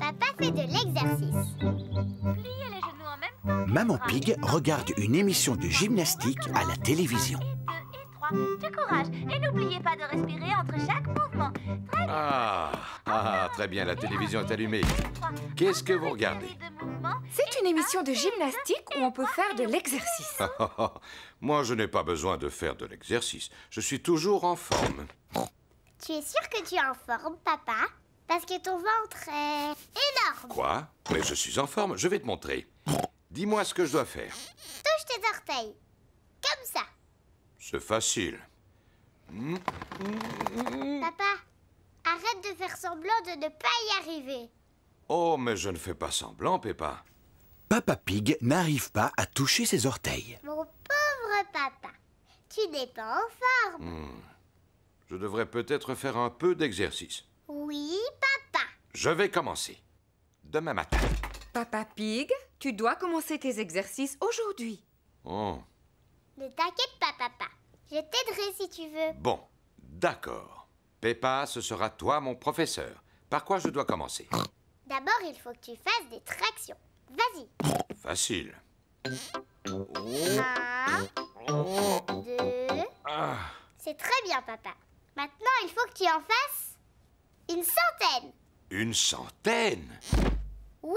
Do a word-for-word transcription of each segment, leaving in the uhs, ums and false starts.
Papa fait de l'exercice. Pliez les genoux en même temps. Maman Pig regarde une émission de gymnastique à la télévision. Du courage et n'oubliez pas de respirer entre chaque mouvement. Très bien. Ah, ah, très bien, la télévision est allumée. Qu'est-ce que vous regardez? C'est une émission de gymnastique où on peut faire de l'exercice. Moi, je n'ai pas besoin de faire de l'exercice. Je suis toujours en forme. Tu es sûr que tu es en forme, papa? Parce que ton ventre est énorme. Quoi? Mais je suis en forme, je vais te montrer. Dis-moi ce que je dois faire. Touche tes orteils. Comme ça. C'est facile. Papa, arrête de faire semblant de ne pas y arriver. Oh, mais je ne fais pas semblant, Peppa. Papa Pig n'arrive pas à toucher ses orteils. Mon pauvre papa, tu n'es pas en forme. Hmm. Je devrais peut-être faire un peu d'exercice. Oui, papa. Je vais commencer. Demain matin. Papa Pig, tu dois commencer tes exercices aujourd'hui. Oh. Ne t'inquiète pas, papa. Je t'aiderai si tu veux. Bon, d'accord. Peppa, ce sera toi mon professeur. Par quoi je dois commencer? D'abord, il faut que tu fasses des tractions. Vas-y. Facile. Un, deux... Ah. C'est très bien, papa. Maintenant, il faut que tu en fasses une centaine. Une centaine? Oui.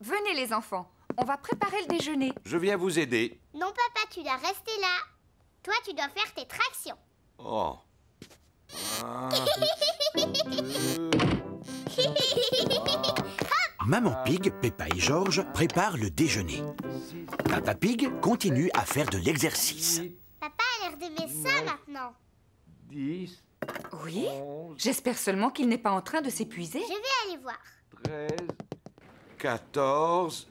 Venez, les enfants. On va préparer le déjeuner. Je viens vous aider. Non, papa, tu dois rester là. Toi, tu dois faire tes tractions. Oh. Ah. Maman Pig, Peppa et Georges préparent le déjeuner. Papa Pig continue à faire de l'exercice. Papa a l'air d'aimer ça maintenant. dix. Oui, j'espère seulement qu'il n'est pas en train de s'épuiser. Je vais aller voir. treize, quatorze...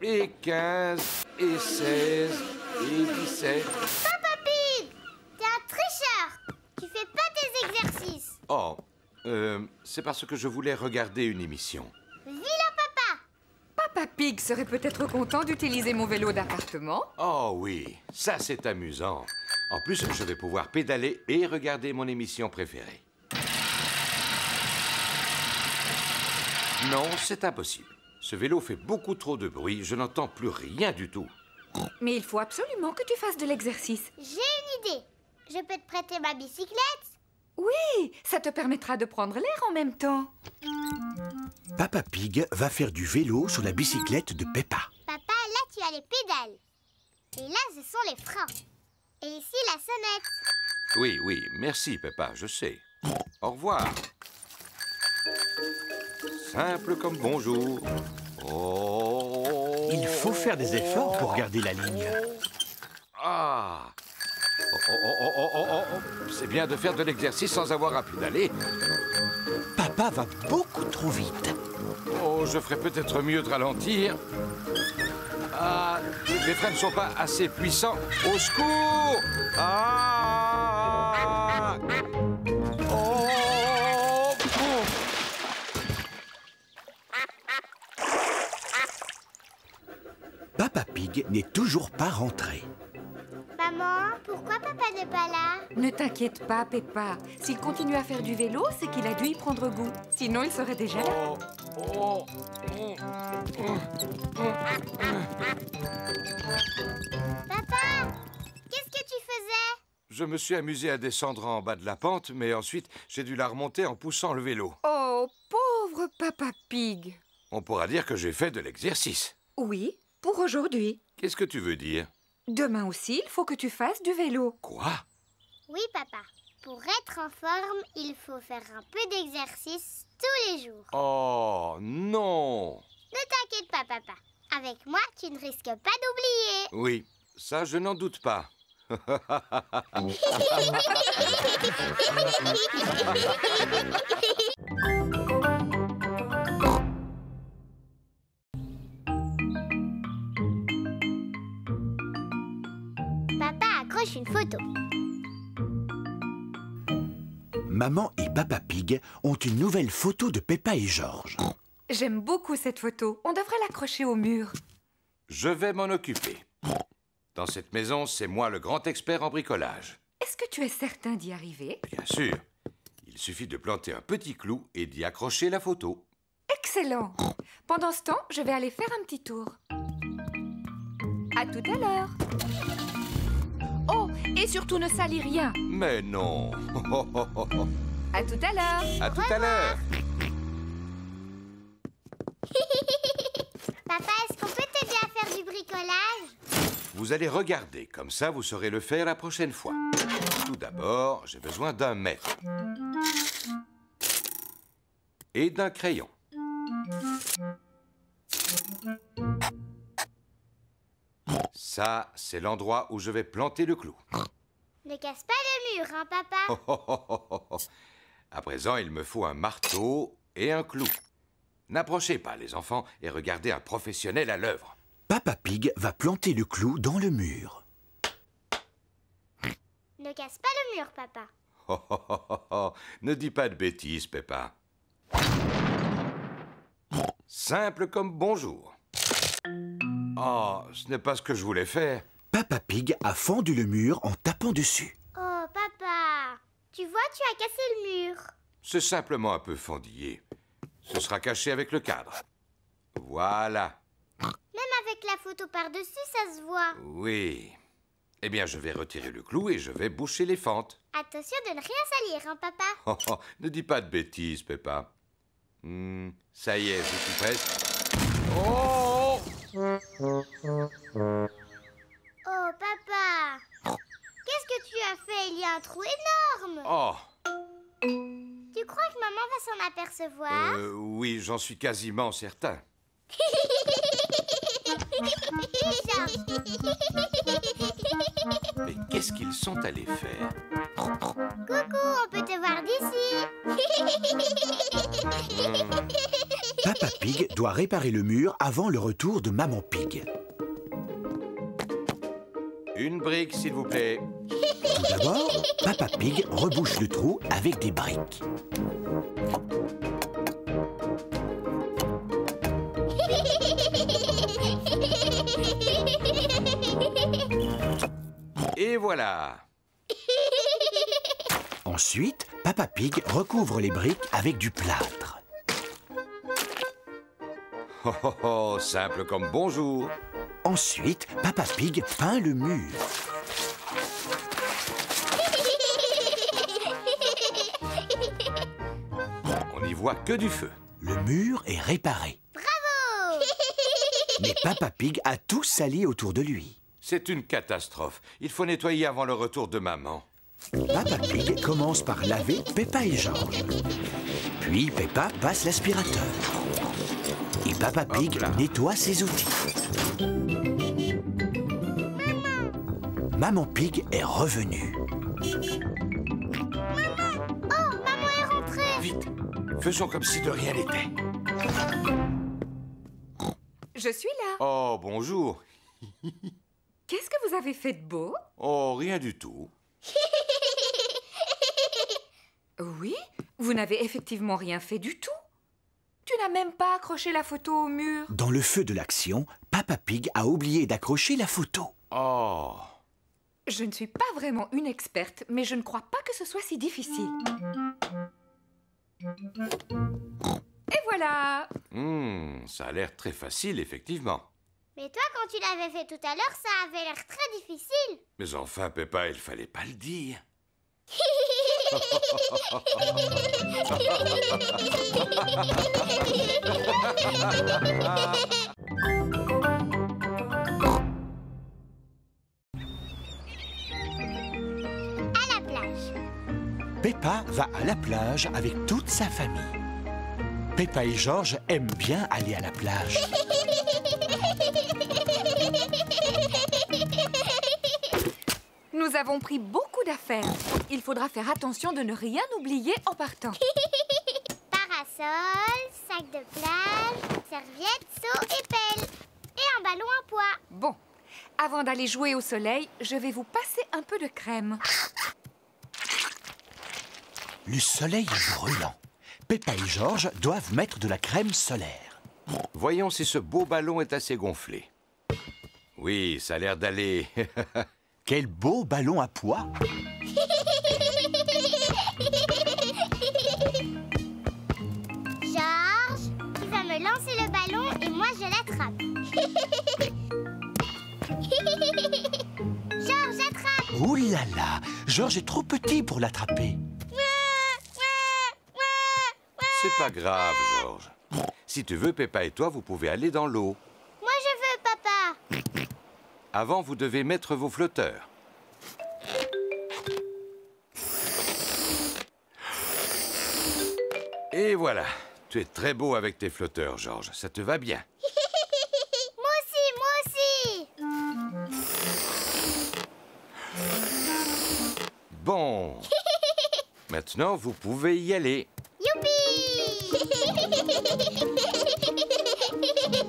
et quinze, et seize, et dix-sept... Papa Pig, t'es un tricheur. Tu fais pas tes exercices. Oh, euh, c'est parce que je voulais regarder une émission. Vilain papa. Papa Pig serait peut-être content d'utiliser mon vélo d'appartement. Oh oui, ça c'est amusant. En plus, je vais pouvoir pédaler et regarder mon émission préférée. Non, c'est impossible. Ce vélo fait beaucoup trop de bruit, je n'entends plus rien du tout. Mais il faut absolument que tu fasses de l'exercice. J'ai une idée. Je peux te prêter ma bicyclette? Oui, ça te permettra de prendre l'air en même temps. Papa Pig va faire du vélo sur la bicyclette de Peppa. Papa, là tu as les pédales. Et là ce sont les freins. Et ici la sonnette. Oui, oui, merci Peppa, je sais. Au revoir. Simple comme bonjour. Oh. Il faut faire des efforts pour garder la ligne. Ah. Oh, oh, oh, oh, oh, oh. C'est bien de faire de l'exercice sans avoir à pédaler. Papa va beaucoup trop vite. Oh, je ferais peut-être mieux de ralentir. Ah, les freins ne sont pas assez puissants. Au secours! Ah. Papa Pig n'est toujours pas rentré. Maman, pourquoi papa n'est pas là? Ne t'inquiète pas, Peppa. S'il continue à faire du vélo, c'est qu'il a dû y prendre goût. Sinon, il serait déjà là. Oh, oh, oh. Papa, qu'est-ce que tu faisais? Je me suis amusé à descendre en bas de la pente, mais ensuite, j'ai dû la remonter en poussant le vélo. Oh, pauvre Papa Pig. On pourra dire que j'ai fait de l'exercice. Oui. Pour aujourd'hui. Qu'est-ce que tu veux dire? Demain aussi, il faut que tu fasses du vélo. Quoi? Oui, papa. Pour être en forme, il faut faire un peu d'exercice tous les jours. Oh, non! Ne t'inquiète pas, papa. Avec moi, tu ne risques pas d'oublier. Oui, ça, je n'en doute pas. Une photo. Maman et Papa Pig ont une nouvelle photo de Peppa et Georges. J'aime beaucoup cette photo. On devrait l'accrocher au mur. Je vais m'en occuper. Dans cette maison, c'est moi le grand expert en bricolage. Est-ce que tu es certain d'y arriver? Bien sûr. Il Il suffit de planter un petit clou et d'y accrocher la photo. Excellent! Pendant ce temps, je vais aller faire un petit tour. À tout à l'heure! Oh! Et surtout ne salis rien! Mais non! À tout à l'heure! À tout à l'heure! Papa, est-ce qu'on peut t'aider à faire du bricolage? Vous allez regarder, comme ça vous saurez le faire la prochaine fois. Tout d'abord, j'ai besoin d'un mètre. Et d'un crayon. Ça, c'est l'endroit où je vais planter le clou. Ne casse pas le mur, hein, papa? Oh, oh, oh, oh, oh. À présent, il me faut un marteau et un clou. N'approchez pas, les enfants, et regardez un professionnel à l'œuvre. Papa Pig va planter le clou dans le mur. Ne casse pas le mur, papa. Oh, oh, oh, oh, oh. Ne dis pas de bêtises, Peppa. Simple comme bonjour. Oh, ce n'est pas ce que je voulais faire. Papa Pig a fendu le mur en tapant dessus. Oh, papa, tu vois, tu as cassé le mur. C'est simplement un peu fendillé. Ce sera caché avec le cadre. Voilà. Même avec la photo par-dessus, ça se voit. Oui. Eh bien, je vais retirer le clou et je vais boucher les fentes. Attention de ne rien salir, hein, papa? Oh, oh, ne dis pas de bêtises, Peppa. Hmm, ça y est, je suis prête. Oh! Oh, papa! Qu'est-ce que tu as fait? Il y a un trou énorme! Oh! Tu crois que maman va s'en apercevoir? Euh, oui, j'en suis quasiment certain. Mais qu'est-ce qu'ils sont allés faire? Coucou, on peut te voir d'ici. Papa Pig doit réparer le mur avant le retour de Maman Pig. Une brique, s'il vous plaît. Tout d'abord, Papa Pig rebouche le trou avec des briques. Et voilà. Ensuite, Papa Pig recouvre les briques avec du plâtre. Oh, oh, oh, simple comme bonjour. Ensuite, Papa Pig peint le mur. On n'y voit que du feu. Le mur est réparé. Bravo! Mais Papa Pig a tout sali autour de lui. C'est une catastrophe. Il faut nettoyer avant le retour de maman. Papa Pig commence par laver Peppa et Georges. Puis Peppa passe l'aspirateur. Et Papa Pig nettoie ses outils. Maman. Maman Pig est revenue. Maman! Oh, maman est rentrée! Vite, faisons comme si de rien n'était. Je suis là. Oh, bonjour. Qu'est-ce que vous avez fait de beau? Oh, rien du tout. Oui, vous n'avez effectivement rien fait du tout. Tu n'as même pas accroché la photo au mur. Dans le feu de l'action, Papa Pig a oublié d'accrocher la photo. Oh! Je ne suis pas vraiment une experte, mais je ne crois pas que ce soit si difficile. Et voilà! Mmh, ça a l'air très facile, effectivement. Mais toi, quand tu l'avais fait tout à l'heure, ça avait l'air très difficile. Mais enfin, Peppa, il fallait pas le dire. À la plage. Peppa va à la plage avec toute sa famille. Peppa et Georges aiment bien aller à la plage. Nous avons pris beaucoup d'affaires. Il faudra faire attention de ne rien oublier en partant. Parasol, sac de plage, serviette, seau et pelle. Et un ballon à pois. Bon, avant d'aller jouer au soleil, je vais vous passer un peu de crème. Le soleil est brûlant. Peppa et Georges doivent mettre de la crème solaire. Voyons si ce beau ballon est assez gonflé. Oui, ça a l'air d'aller. Quel beau ballon à pois! Georges est trop petit pour l'attraper. C'est pas grave, Georges. Si tu veux, Peppa et toi, vous pouvez aller dans l'eau. Moi, je veux, papa. Avant, vous devez mettre vos flotteurs. Et voilà. Tu es très beau avec tes flotteurs, Georges. Ça te va bien. Moi aussi, moi aussi. Bon. Maintenant, vous pouvez y aller. Youpi!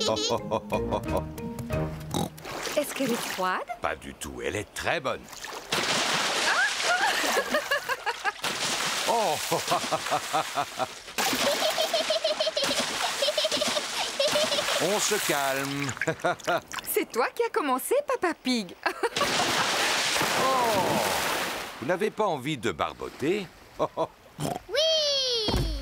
Oh, oh, oh, oh, oh. Est-ce qu'elle est froide? Pas du tout. Elle est très bonne. Ah! Oh! On se calme. C'est toi qui as commencé, Papa Pig. Oh. Vous n'avez pas envie de barboter? Oh, oh. Oui!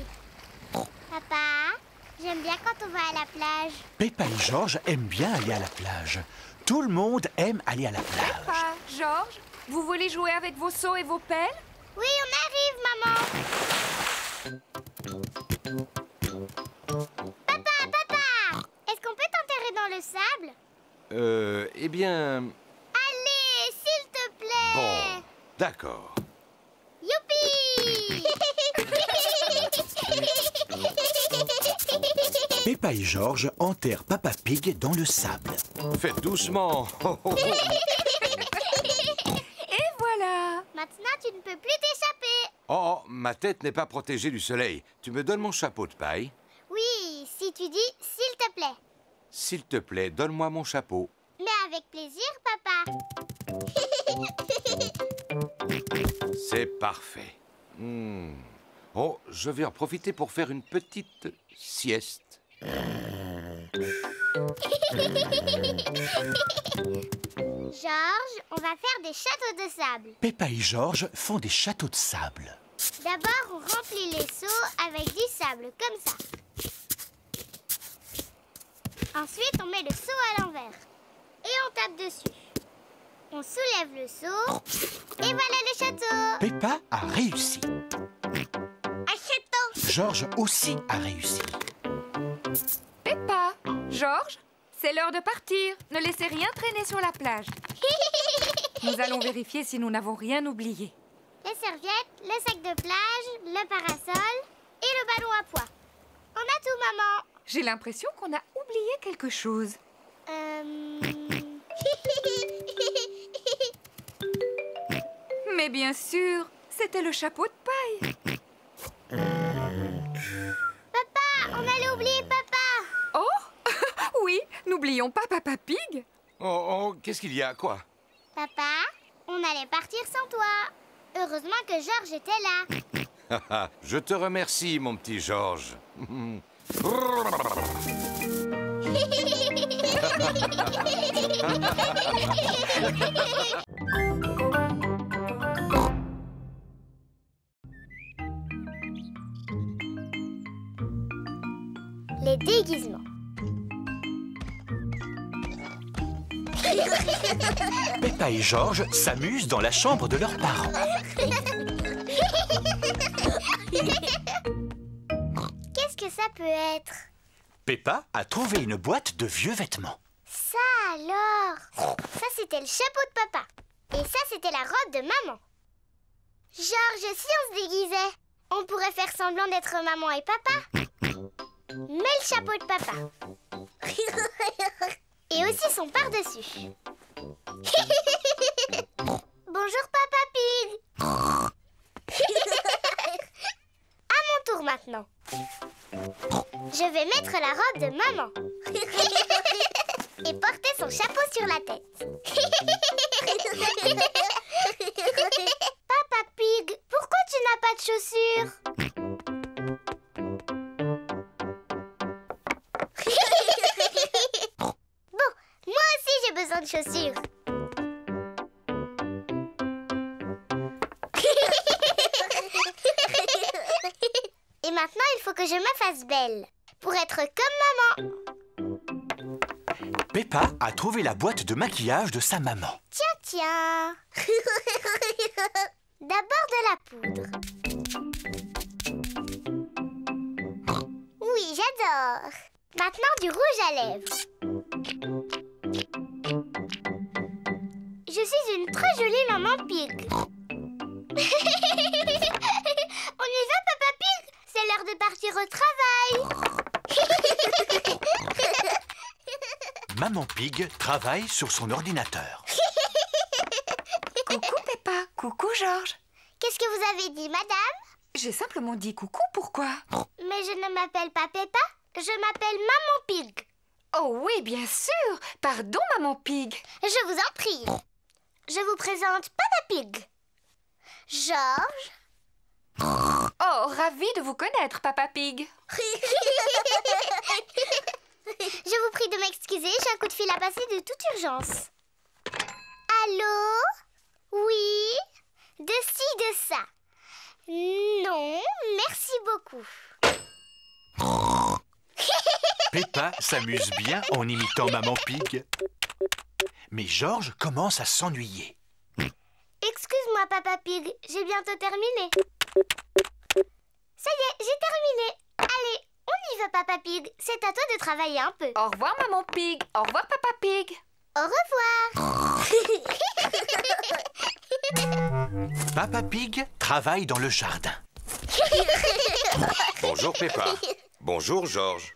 Papa, j'aime bien quand on va à la plage. Peppa et Georges aiment bien aller à la plage. Tout le monde aime aller à la plage. Peppa, Georges, vous voulez jouer avec vos seaux et vos pelles? Oui, on arrive, maman. Papa, papa, est-ce qu'on peut t'enterrer dans le sable? Euh, eh bien... Allez, s'il te plaît. Bon, d'accord. Youpi! Peppa et Georges enterrent Papa Pig dans le sable. Faites doucement. Et voilà. Maintenant, tu ne peux plus t'échapper. Oh, ma tête n'est pas protégée du soleil. Tu me donnes mon chapeau de paille? Oui, si tu dis « s'il te plaît ». S'il te plaît, donne-moi mon chapeau. Mais avec plaisir, papa. C'est parfait. Hmm. Oh, je vais en profiter pour faire une petite sieste. Georges, on va faire des châteaux de sable. Peppa et Georges font des châteaux de sable. D'abord, on remplit les seaux avec du sable, comme ça. Ensuite, on met le seau à l'envers et on tape dessus. On soulève le seau et voilà le château. Peppa a réussi. Un château. Georges aussi a réussi. Peppa, Georges, c'est l'heure de partir. Ne laissez rien traîner sur la plage. Nous allons vérifier si nous n'avons rien oublié. Les serviettes, le sac de plage, le parasol et le ballon à pois. On a tout, maman. J'ai l'impression qu'on a oublié quelque chose. Euh... Mais bien sûr, c'était le chapeau de paille. Papa, on allait oublier papa. Oh, oui, n'oublions pas Papa Pig. Oh, oh qu'est-ce qu'il y a, quoi? Papa, on allait partir sans toi. Heureusement que Georges était là. Je te remercie, mon petit Georges. Les déguisements. Peppa et Georges s'amusent dans la chambre de leurs parents. Ça peut être. Peppa a trouvé une boîte de vieux vêtements. Ça alors. Ça c'était le chapeau de papa. Et ça c'était la robe de maman. Georges, si on se déguisait, on pourrait faire semblant d'être maman et papa. Mets le chapeau de papa. Et aussi son par-dessus. Bonjour Papa Pig. À mon tour maintenant. Je vais mettre la robe de maman et porter son chapeau sur la tête. Papa Pig, pourquoi tu n'as pas de chaussures? Bon, moi aussi j'ai besoin de chaussures. Et maintenant, il faut que je me fasse belle, pour être comme maman. Peppa a trouvé la boîte de maquillage de sa maman. Tiens, tiens. la poudre. Oui, j'adore. Maintenant, du rouge à lèvres. Je suis une très jolie maman Pig. On y va, Papa Pig? C'est l'heure de partir au travail. Maman Pig travaille sur son ordinateur. Coucou Peppa, coucou Georges. Qu'est-ce que vous avez dit, madame? J'ai simplement dit coucou, pourquoi? Mais je ne m'appelle pas Peppa, je m'appelle Maman Pig. Oh oui, bien sûr. Pardon, Maman Pig. Je vous en prie. Je vous présente Papa Pig. Georges. Oh, ravi de vous connaître, Papa Pig. Je vous prie de m'excuser, j'ai un coup de fil à passer de toute urgence. Allô? Oui? De ci, de ça. Non, merci beaucoup. Peppa s'amuse bien en imitant Maman Pig. Mais Georges commence à s'ennuyer. Excuse-moi, Papa Pig, j'ai bientôt terminé. Ça y est, j'ai terminé. Allez, on y va, Papa Pig. C'est à toi de travailler un peu. Au revoir, Maman Pig. Au revoir, Papa Pig. Au revoir. Papa Pig travaille dans le jardin. Bonjour, Peppa. Bonjour, Georges.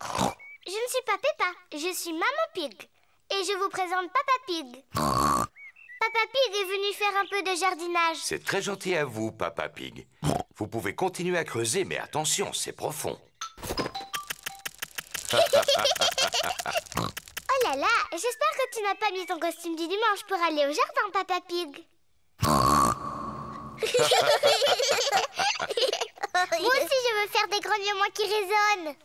Je ne suis pas Peppa, je suis Maman Pig. Et je vous présente Papa Pig. Papa Pig est venu faire un peu de jardinage. C'est très gentil à vous, Papa Pig. Vous pouvez continuer à creuser, mais attention, c'est profond. Oh là là, j'espère que tu n'as pas mis ton costume du dimanche pour aller au jardin, Papa Pig. Moi aussi, je veux faire des grognements qui résonnent.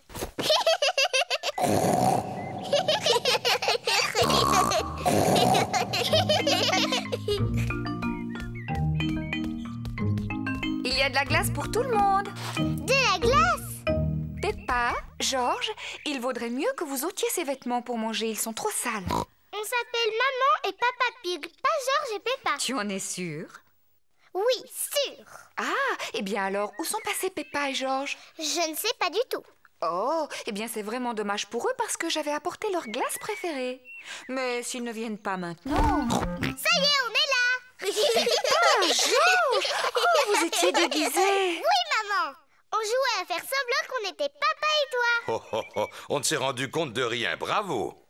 Il y a de la glace pour tout le monde. De la glace? Peppa, Georges, il vaudrait mieux que vous ôtiez ces vêtements pour manger, ils sont trop sales. On s'appelle Maman et Papa Pig, pas Georges et Peppa. Tu en es sûre? Oui, sûr. Ah, eh bien alors, où sont passés Peppa et Georges? Je ne sais pas du tout. Oh, eh bien c'est vraiment dommage pour eux parce que j'avais apporté leur glace préférée. Mais s'ils ne viennent pas maintenant... Ça y est, on est là. Ah, Georges! Oh, vous étiez déguisés. Oui, maman. On jouait à faire semblant qu'on était papa et toi. Oh, oh, oh. On ne s'est rendu compte de rien, bravo.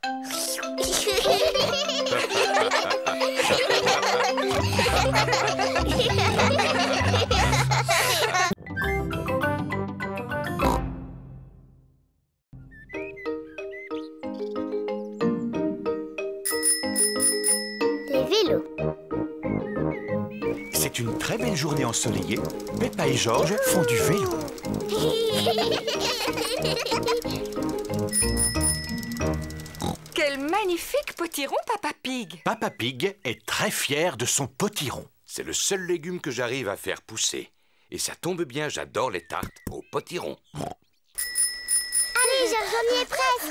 Les vélos. C'est une très belle journée ensoleillée. Peppa et Georges font du vélo. Quel magnifique potiron, Papa Pig! Papa Pig est très fier de son potiron. C'est le seul légume que j'arrive à faire pousser. Et ça tombe bien, j'adore les tartes au potiron. Allez, Georges, on y est presque!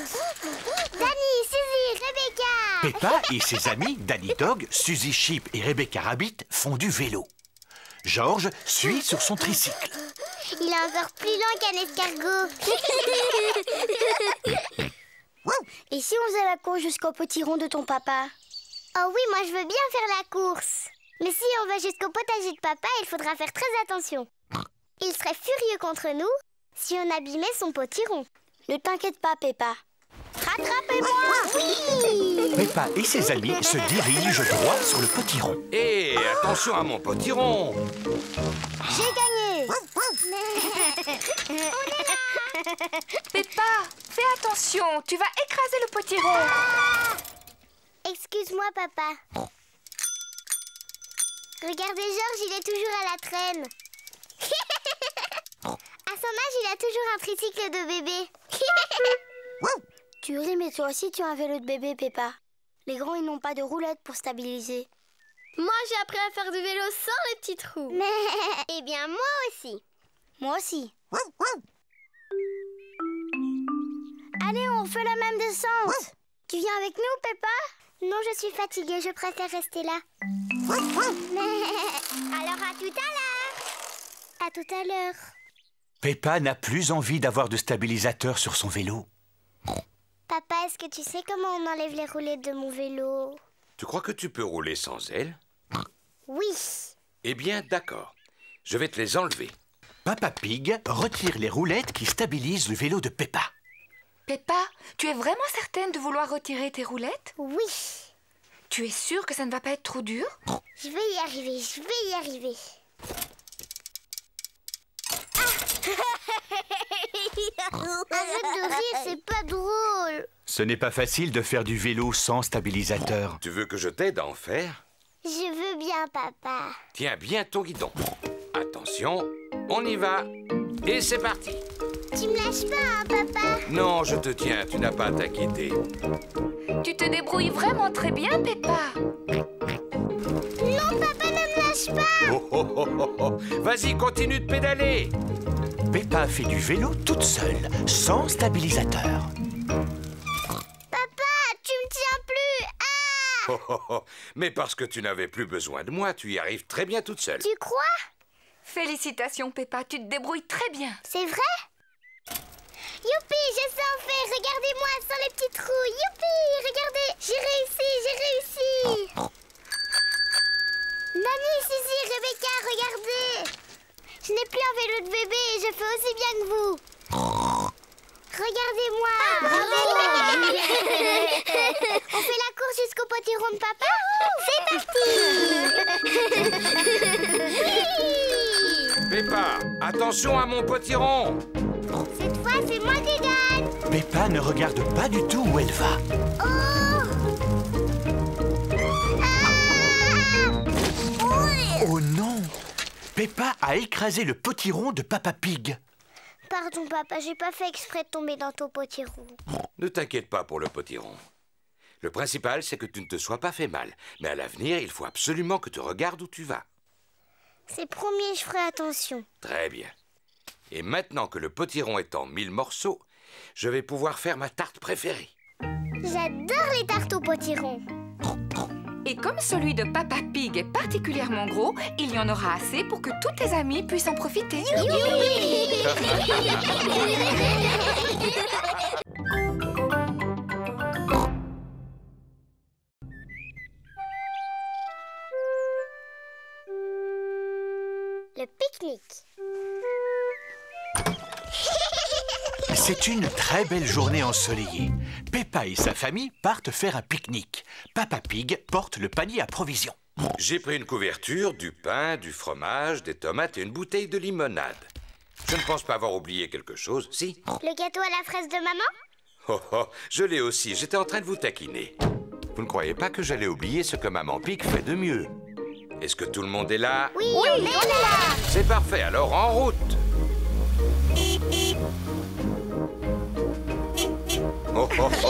Danny, Suzy, Rebecca! Peppa et ses amis Danny Dog, Suzy Sheep et Rebecca Rabbit font du vélo. Georges suit sur son tricycle. Il est encore plus lent qu'un escargot. Et si on faisait la course jusqu'au potiron de ton papa? Oh oui, moi je veux bien faire la course. Mais si on va jusqu'au potager de papa, il faudra faire très attention. Il serait furieux contre nous si on abîmait son potiron. Ne t'inquiète pas, Peppa. Rattrapez-moi! Oui! Peppa et ses amis se dirigent droit sur le potiron. Et hey, attention à mon potiron! J'ai gagné! On est là! Peppa, fais attention, tu vas écraser le potiron. Ah! Excuse-moi, papa. Regardez, Georges, il est toujours à la traîne. À son âge, il a toujours un tricycle de bébé. Tu ris, mais toi aussi tu as un vélo de bébé, Peppa. Les grands, ils n'ont pas de roulette pour stabiliser. Moi, j'ai appris à faire du vélo sans les petits trous. Mais... Eh bien, moi aussi. Moi aussi. Allez, on fait la même descente. Tu viens avec nous, Peppa? Non, je suis fatiguée, je préfère rester là. Alors, à tout à l'heure. À tout à l'heure. Peppa n'a plus envie d'avoir de stabilisateur sur son vélo. Papa, est-ce que tu sais comment on enlève les roulettes de mon vélo? Tu crois que tu peux rouler sans elles? Oui. Eh bien, d'accord. Je vais te les enlever. Papa Pig retire les roulettes qui stabilisent le vélo de Peppa. Peppa, tu es vraiment certaine de vouloir retirer tes roulettes? Oui. Tu es sûre que ça ne va pas être trop dur? Je vais y arriver, je vais y arriver. Ah. Arrête de rire, c'est pas drôle. Ce n'est pas facile de faire du vélo sans stabilisateur. Tu veux que je t'aide à en faire? Je veux bien, papa. Tiens bien ton guidon. Attention, on y va. Et c'est parti. Tu me lâches pas, hein, papa? Non, je te tiens, tu n'as pas à t'inquiéter. Tu te débrouilles vraiment très bien, Peppa. Non, papa, ne me lâche pas. Oh, oh, oh, oh, oh. Vas-y, continue de pédaler. Peppa fait du vélo toute seule, sans stabilisateur. Papa, tu me tiens plus. Ah! Oh, oh, oh. Mais parce que tu n'avais plus besoin de moi, tu y arrives très bien toute seule. Tu crois? Félicitations, Peppa, tu te débrouilles très bien. C'est vrai? Youpi, je sais en faire, regardez-moi sans les petits trous. Youpi, regardez, j'ai réussi, j'ai réussi. Mamie, Suzy, Rebecca, regardez. Je n'ai plus un vélo de bébé et je fais aussi bien que vous. Regardez-moi. Ah, on fait la course jusqu'au potiron de papa. C'est parti. Peppa, attention à mon potiron. Cette fois, c'est moi qui gagne. Peppa ne regarde pas du tout où elle va. Oh, ah, oui. Oh non, Peppa a écrasé le potiron de Papa Pig. Pardon, papa, j'ai pas fait exprès de tomber dans ton potiron. Ne t'inquiète pas pour le potiron. Le principal, c'est que tu ne te sois pas fait mal. Mais à l'avenir, il faut absolument que tu regardes où tu vas. C'est promis, je ferai attention. Très bien. Et maintenant que le potiron est en mille morceaux, je vais pouvoir faire ma tarte préférée. J'adore les tartes au potiron. Et comme celui de Papa Pig est particulièrement gros, il y en aura assez pour que tous tes amis puissent en profiter. Youpi! Le pique-nique. C'est une très belle journée ensoleillée. Peppa et sa famille partent faire un pique-nique. Papa Pig porte le panier à provisions. J'ai pris une couverture, du pain, du fromage, des tomates et une bouteille de limonade. Je ne pense pas avoir oublié quelque chose, si? Le gâteau à la fraise de maman? Oh, oh, je l'ai aussi, j'étais en train de vous taquiner. Vous ne croyez pas que j'allais oublier ce que Maman Pig fait de mieux? Est-ce que tout le monde est là? Oui, oui, on est là! C'est parfait, alors en route! Oh, oh, oh, oh,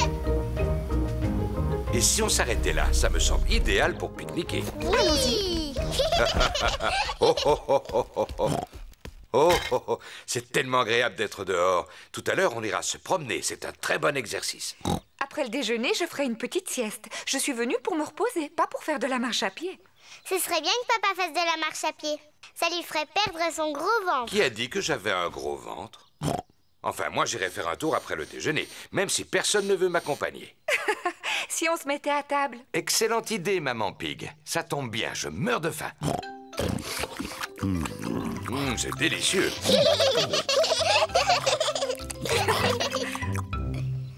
oh. Et si on s'arrêtait là, ça me semble idéal pour pique-niquer. Allons-y. Oh, oh, oh, oh, oh, oh. Oh, oh, oh. C'est tellement agréable d'être dehors. Tout à l'heure, on ira se promener. C'est un très bon exercice. Après le déjeuner, je ferai une petite sieste. Je suis venue pour me reposer, pas pour faire de la marche à pied. Ce serait bien que papa fasse de la marche à pied. Ça lui ferait perdre son gros ventre. Qui a dit que j'avais un gros ventre? Enfin, moi, j'irai faire un tour après le déjeuner, même si personne ne veut m'accompagner. Si on se mettait à table. Excellente idée, Maman Pig. Ça tombe bien, je meurs de faim. Mmh, c'est délicieux.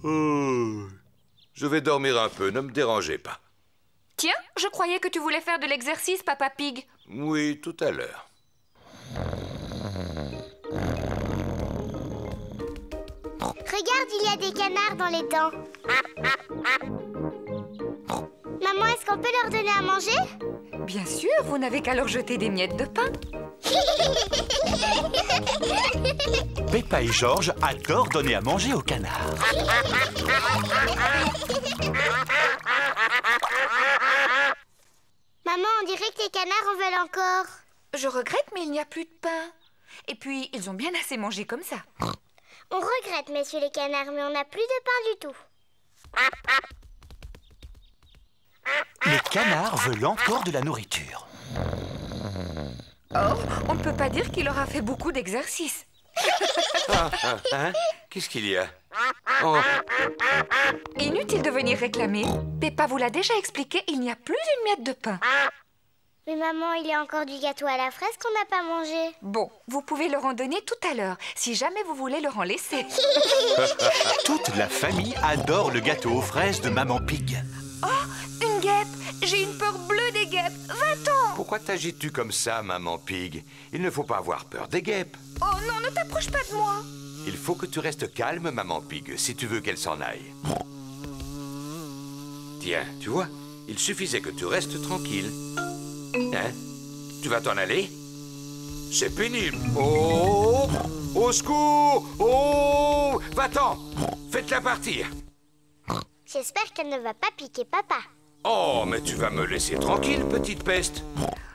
Oh, je vais dormir un peu, ne me dérangez pas. Tiens, je croyais que tu voulais faire de l'exercice, Papa Pig. Oui, tout à l'heure. Regarde, il y a des canards dans les dents. Maman, est-ce qu'on peut leur donner à manger? Bien sûr, vous n'avez qu'à leur jeter des miettes de pain. Peppa et Georges adorent donner à manger aux canards. Maman, on dirait que les canards en veulent encore. Je regrette, mais il n'y a plus de pain. Et puis, ils ont bien assez mangé comme ça. On regrette, messieurs les canards, mais on n'a plus de pain du tout. Les canards veulent encore de la nourriture. Or, on ne peut pas dire qu'il aura fait beaucoup d'exercices. Ah, ah, hein? Qu'est-ce qu'il y a? Oh. Inutile de venir réclamer. Peppa vous l'a déjà expliqué, il n'y a plus une miette de pain. Mais maman, il y a encore du gâteau à la fraise qu'on n'a pas mangé. Bon, vous pouvez leur en donner tout à l'heure, si jamais vous voulez leur en laisser. Toute la famille adore le gâteau aux fraises de Maman Pig. Oh, une guêpe! J'ai une peur bleue des guêpes. Va-t'en! Pourquoi t'agites-tu comme ça, Maman Pig? Il ne faut pas avoir peur des guêpes. Oh non, ne t'approche pas de moi! Il faut que tu restes calme, Maman Pig, si tu veux qu'elle s'en aille. Tiens, tu vois, il suffisait que tu restes tranquille. Hein? Tu vas t'en aller? C'est pénible. Oh! Au secours! Oh! Va-t'en! Faites-la partir! J'espère qu'elle ne va pas piquer papa. Oh, mais tu vas me laisser tranquille, petite peste.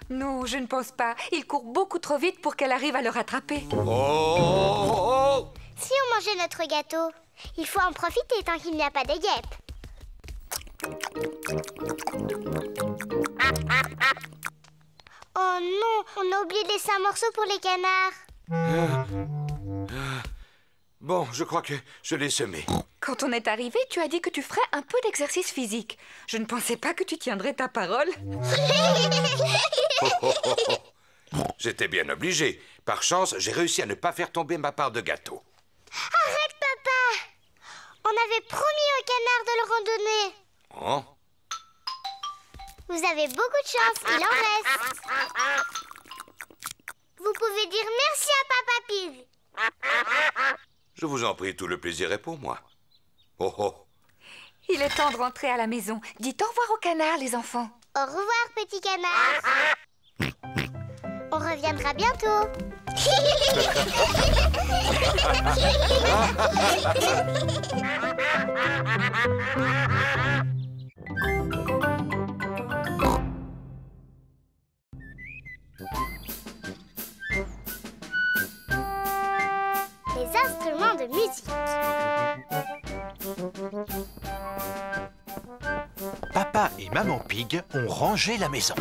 Non, je ne pense pas. Il court beaucoup trop vite pour qu'elle arrive à le rattraper. Oh, oh, oh. Si on mangeait notre gâteau, il faut en profiter tant qu'il n'y a pas de guêpes. Oh non, on a oublié de laisser un morceau pour les canards. Euh, euh, bon, je crois que je l'ai semé. Quand on est arrivé, tu as dit que tu ferais un peu d'exercice physique. Je ne pensais pas que tu tiendrais ta parole. Oh, oh, oh, oh. J'étais bien obligée. Par chance, j'ai réussi à ne pas faire tomber ma part de gâteau. Arrête, papa! On avait promis au canard de le randonner. Oh. Vous avez beaucoup de chance, il en reste. Vous pouvez dire merci à Papa Pig. Je vous en prie, tout le plaisir est pour moi. Oh, oh. Il est temps de rentrer à la maison. Dites au revoir aux canards, les enfants. Au revoir, petit canard. On reviendra bientôt. Les instruments de musique. Papa et Maman Pig ont rangé la maison.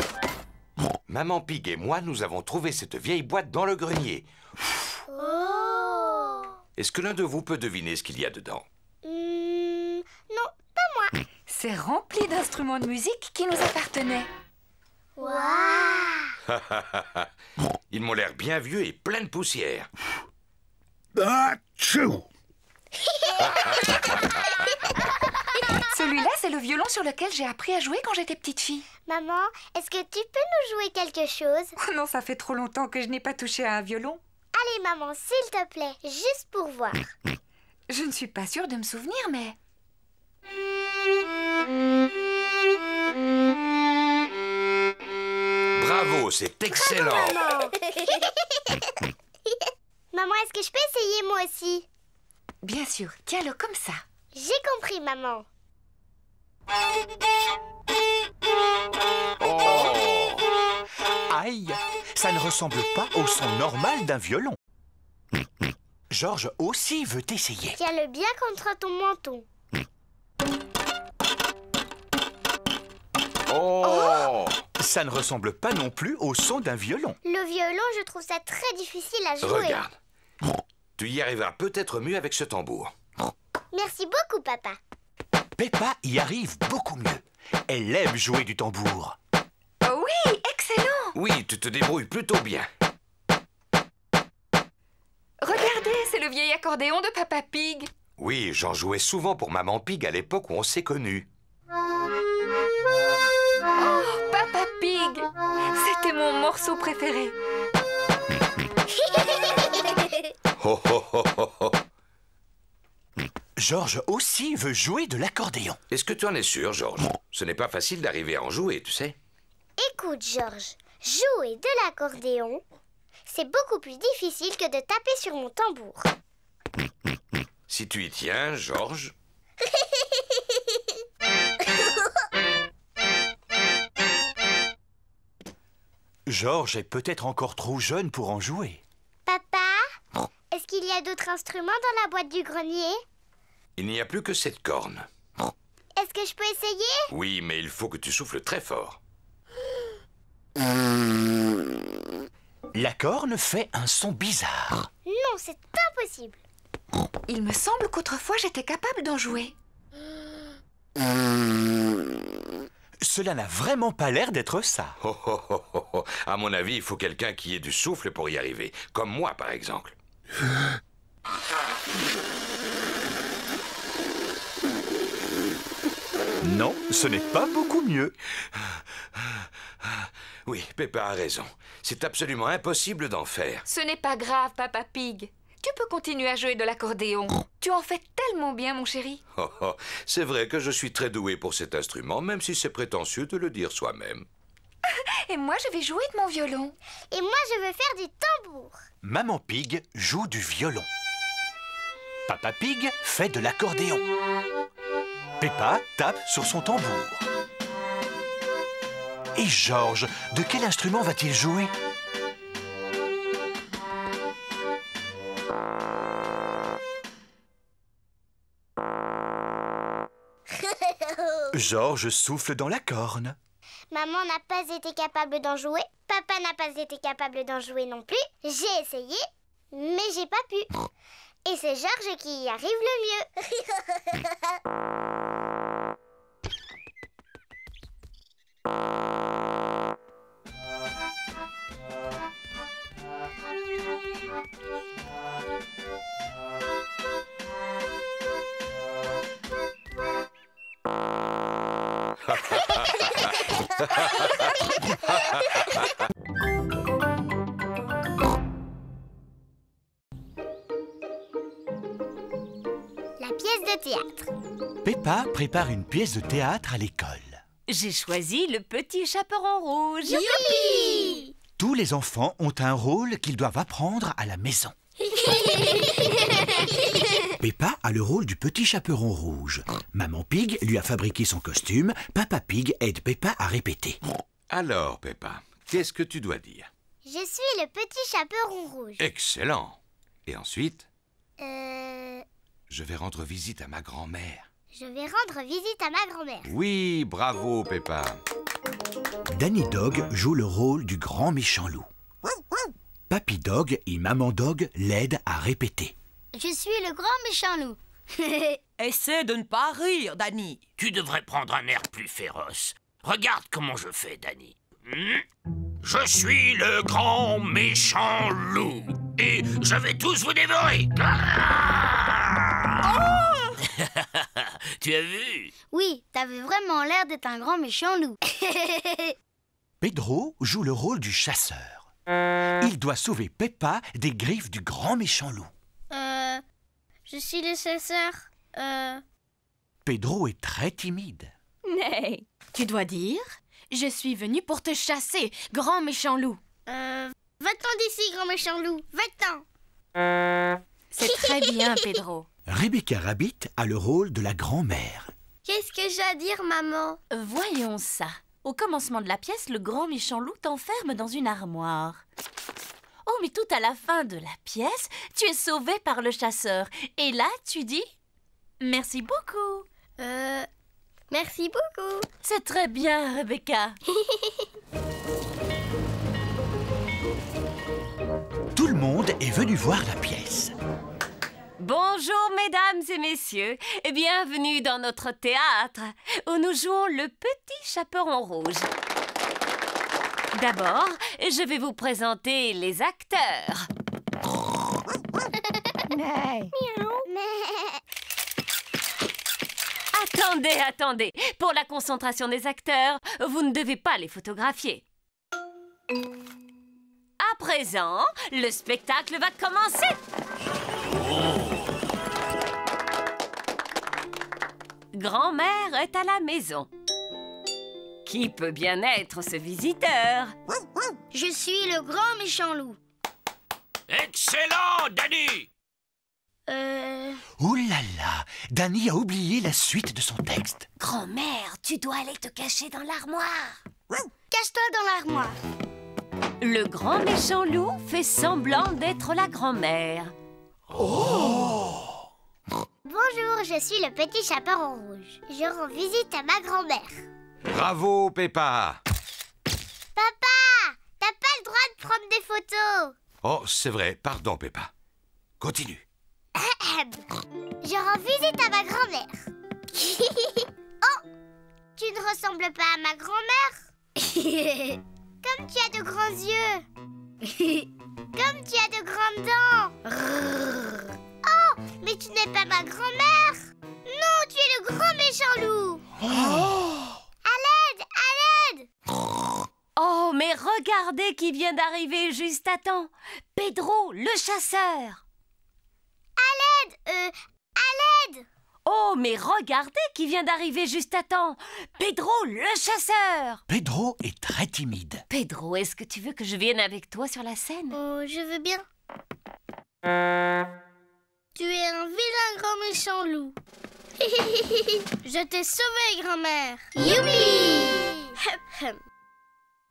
Maman Pig et moi, nous avons trouvé cette vieille boîte dans le grenier. Oh. Est-ce que l'un de vous peut deviner ce qu'il y a dedans? Mmh, non, pas moi. C'est rempli d'instruments de musique qui nous appartenaient. Waouh. Ils m'ont l'air bien vieux et plein de poussière. Achou. Celui-là, c'est le violon sur lequel j'ai appris à jouer quand j'étais petite fille. Maman, est-ce que tu peux nous jouer quelque chose? Oh non, ça fait trop longtemps que je n'ai pas touché à un violon. Allez, maman, s'il te plaît, juste pour voir. Je ne suis pas sûre de me souvenir, mais... Bravo, c'est excellent. Bravo, maman. Maman, est-ce que je peux essayer moi aussi? Bien sûr, tiens-le comme ça. J'ai compris, maman. Oh! Aïe! Ça ne ressemble pas au son normal d'un violon. Georges aussi veut essayer. Tiens-le bien contre ton menton. Oh! Oh! Ça ne ressemble pas non plus au son d'un violon. Le violon, je trouve ça très difficile à jouer. Regarde. Tu y arriveras peut-être mieux avec ce tambour. Merci beaucoup, papa. Peppa y arrive beaucoup mieux. Elle aime jouer du tambour. Oh oui, excellent. Oui, tu te débrouilles plutôt bien. Regardez, c'est le vieil accordéon de Papa Pig. Oui, j'en jouais souvent pour Maman Pig à l'époque où on s'est connus. Oh, Papa Pig, c'était mon morceau préféré. Oh, oh, oh, oh, oh. Georges aussi veut jouer de l'accordéon. Est-ce que tu en es sûr, Georges? Ce n'est pas facile d'arriver à en jouer, tu sais. Écoute, Georges, jouer de l'accordéon, c'est beaucoup plus difficile que de taper sur mon tambour. Si tu y tiens, Georges... Georges est peut-être encore trop jeune pour en jouer. Papa, est-ce qu'il y a d'autres instruments dans la boîte du grenier? Il n'y a plus que cette corne. Est-ce que je peux essayer? Oui, mais il faut que tu souffles très fort. La corne fait un son bizarre. Non, c'est impossible. Il me semble qu'autrefois j'étais capable d'en jouer. Cela n'a vraiment pas l'air d'être ça. Oh, oh, oh, oh. À mon avis, il faut quelqu'un qui ait du souffle pour y arriver. Comme moi, par exemple. Non, ce n'est pas beaucoup mieux. Oui, Peppa a raison. C'est absolument impossible d'en faire. Ce n'est pas grave, Papa Pig. Tu peux continuer à jouer de l'accordéon. Tu en fais tellement bien, mon chéri. Oh, oh, c'est vrai que je suis très doué pour cet instrument, même si c'est prétentieux de le dire soi-même. Et moi, je vais jouer de mon violon. Et moi, je veux faire du tambour. Maman Pig joue du violon. Papa Pig fait de l'accordéon. Peppa tape sur son tambour. Et Georges, de quel instrument va-t-il jouer? Georges souffle dans la corne. Maman n'a pas été capable d'en jouer. Papa n'a pas été capable d'en jouer non plus. J'ai essayé, mais j'ai pas pu. Et c'est Georges qui y arrive le mieux. Prépare une pièce de théâtre à l'école. J'ai choisi le petit chaperon rouge. Youpi! Tous les enfants ont un rôle qu'ils doivent apprendre à la maison. Peppa a le rôle du petit chaperon rouge. Maman Pig lui a fabriqué son costume. Papa Pig aide Peppa à répéter. Alors, Peppa, qu'est-ce que tu dois dire? Je suis le petit chaperon rouge. Excellent. Et ensuite? Euh... Je vais rendre visite à ma grand-mère. Je vais rendre visite à ma grand-mère. Oui, bravo, Peppa. Danny Dog joue le rôle du grand méchant loup. Papy Dog et Maman Dog l'aident à répéter. Je suis le grand méchant loup. Essaie de ne pas rire, Danny. Tu devrais prendre un air plus féroce. Regarde comment je fais, Danny. Je suis le grand méchant loup. Et je vais tous vous dévorer. Oh! Tu as vu? Oui, t'avais vraiment l'air d'être un grand méchant loup. Pedro joue le rôle du chasseur. Il doit sauver Peppa des griffes du grand méchant loup. Euh... Je suis le chasseur. Euh... Pedro est très timide. Mais tu dois dire, je suis venu pour te chasser, grand méchant loup. Euh... Va-t'en d'ici, grand méchant loup. Va-t'en. C'est très bien, Pedro. Rebecca Rabbit a le rôle de la grand-mère. Qu'est-ce que j'ai à dire, maman? Voyons ça. Au commencement de la pièce, le grand méchant loup t'enferme dans une armoire. Oh, mais tout à la fin de la pièce, tu es sauvé par le chasseur. Et là, tu dis « Merci beaucoup ». Euh... Merci beaucoup. C'est très bien, Rebecca. Tout le monde est venu voir la pièce. Bonjour mesdames et messieurs, et bienvenue dans notre théâtre où nous jouons le petit chaperon rouge. D'abord, je vais vous présenter les acteurs. Attendez, attendez, pour la concentration des acteurs, vous ne devez pas les photographier. À présent, le spectacle va commencer. Grand-mère est à la maison. Qui peut bien être ce visiteur? Je suis le grand méchant loup. Excellent, Danny! Euh... Ouh là là! Danny a oublié la suite de son texte. Grand-mère, tu dois aller te cacher dans l'armoire. Cache-toi dans l'armoire. Le grand méchant loup fait semblant d'être la grand-mère. Oh! Bonjour, je suis le petit chaperon rouge. Je rends visite à ma grand-mère. Bravo, Peppa. Papa, t'as pas le droit de prendre des photos. Oh, c'est vrai. Pardon, Peppa. Continue. Je rends visite à ma grand-mère. Oh, tu ne ressembles pas à ma grand-mère. Comme tu as de grands yeux. Comme tu as de grandes dents. Oh, mais tu n'es pas ma grand-mère. Non, tu es le grand méchant loup. Oh. À l'aide, à l'aide. Oh, mais regardez qui vient d'arriver juste à temps. Pedro, le chasseur. À l'aide, euh, à l'aide. Oh, mais regardez qui vient d'arriver juste à temps. Pedro, le chasseur. Pedro est très timide. Pedro, est-ce que tu veux que je vienne avec toi sur la scène? Oh, je veux bien. Tu es un vilain grand méchant loup. Je t'ai sauvé, grand-mère. Youpi!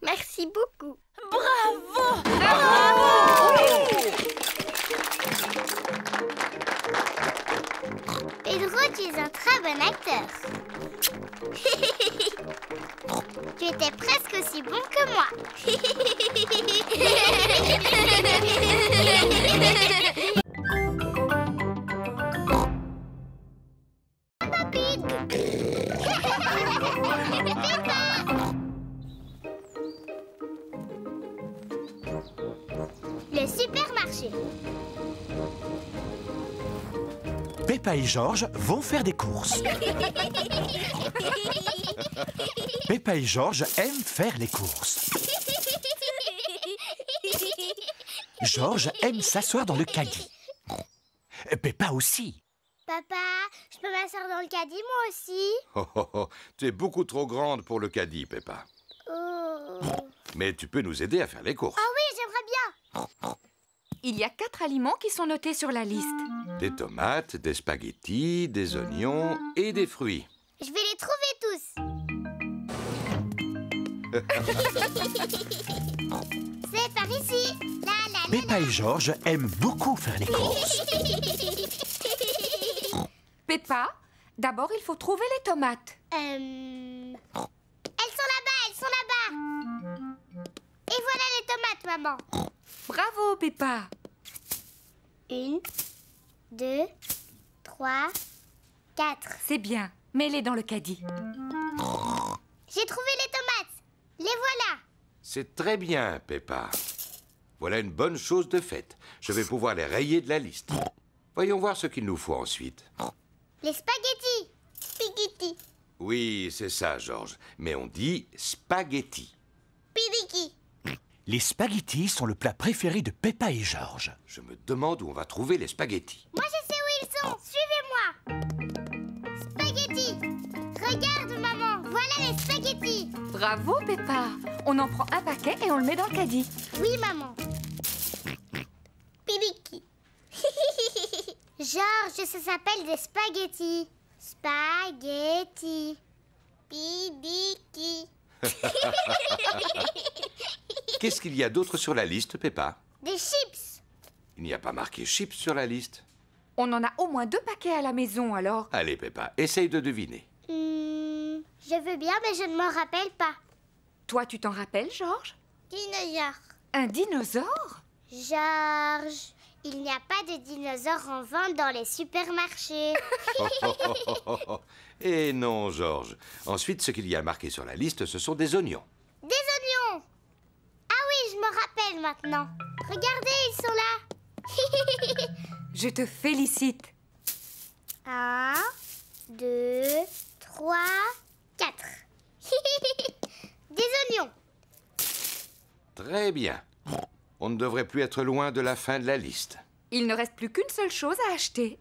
Merci beaucoup. Bravo! Bravo! Pedro, tu es un très bon acteur. Tu étais presque aussi bon que moi. Papa Pig. Le supermarché. Peppa et Georges vont faire des courses. Peppa et Georges aiment faire les courses. Georges aime s'asseoir dans le caddie. Peppa aussi. Papa, je peux m'asseoir dans le caddie moi aussi? Oh, oh, oh. Tu es beaucoup trop grande pour le caddie, Peppa. Oh. Mais tu peux nous aider à faire les courses. Ah oui, j'aimerais bien. Il y a quatre aliments qui sont notés sur la liste. Des tomates, des spaghettis, des oignons et des fruits. Je vais les trouver tous. C'est par ici. La, la, la, Peppa et Georges aiment beaucoup faire les courses. Peppa, d'abord il faut trouver les tomates. Euh... Elles sont là-bas, elles sont là-bas. Et voilà les tomates, maman. Bravo, Peppa. Une, deux, trois, quatre. C'est bien, mets-les dans le caddie. J'ai trouvé les tomates. Les voilà. C'est très bien, Peppa. Voilà une bonne chose de faite. Je vais pouvoir les rayer de la liste. Voyons voir ce qu'il nous faut ensuite. Les spaghettis. Spaghettis. Oui, c'est ça, Georges. Mais on dit spaghettis. Pidiki. Les spaghettis sont le plat préféré de Peppa et Georges. Je me demande où on va trouver les spaghettis. Moi, je sais où ils sont. Suivez-moi. Spaghettis. Regarde, maman. Voilà les spaghettis. Bravo, Peppa. On en prend un paquet et on le met dans le caddie. Oui, maman. Pidiki. Georges, ça s'appelle des spaghettis. Spaghettis. Pidiki. Qu'est-ce qu'il y a d'autre sur la liste, Peppa? Des chips. Il n'y a pas marqué chips sur la liste. On en a au moins deux paquets à la maison, alors. Allez, Peppa, essaye de deviner. Mmh, je veux bien, mais je ne m'en rappelle pas. Toi, tu t'en rappelles, Georges? Dinosaure. Un dinosaure? Georges, il n'y a pas de dinosaures en vente dans les supermarchés. Oh, oh, oh, oh, oh. Et non, Georges. Ensuite, ce qu'il y a marqué sur la liste, ce sont des oignons. Des oignons. Ah oui, je me rappelle maintenant. Regardez, ils sont là. Je te félicite. Un, deux, trois, quatre. Des oignons. Très bien. On ne devrait plus être loin de la fin de la liste. Il ne reste plus qu'une seule chose à acheter.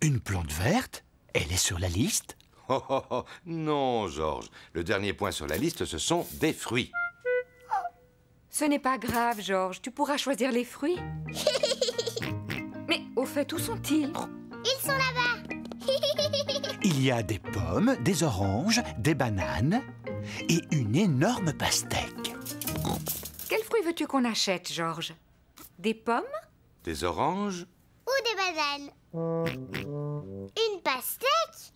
Une plante verte? Elle est sur la liste? Oh, oh, oh. Non, Georges. Le dernier point sur la liste, ce sont des fruits. Ce n'est pas grave, Georges. Tu pourras choisir les fruits. Mais au fait, où sont-ils? Ils sont là-bas. Il y a des pommes, des oranges, des bananes... et une énorme pastèque. Quels fruits veux-tu qu'on achète, Georges? Des pommes? Des oranges? Ou des bananes? Une pastèque?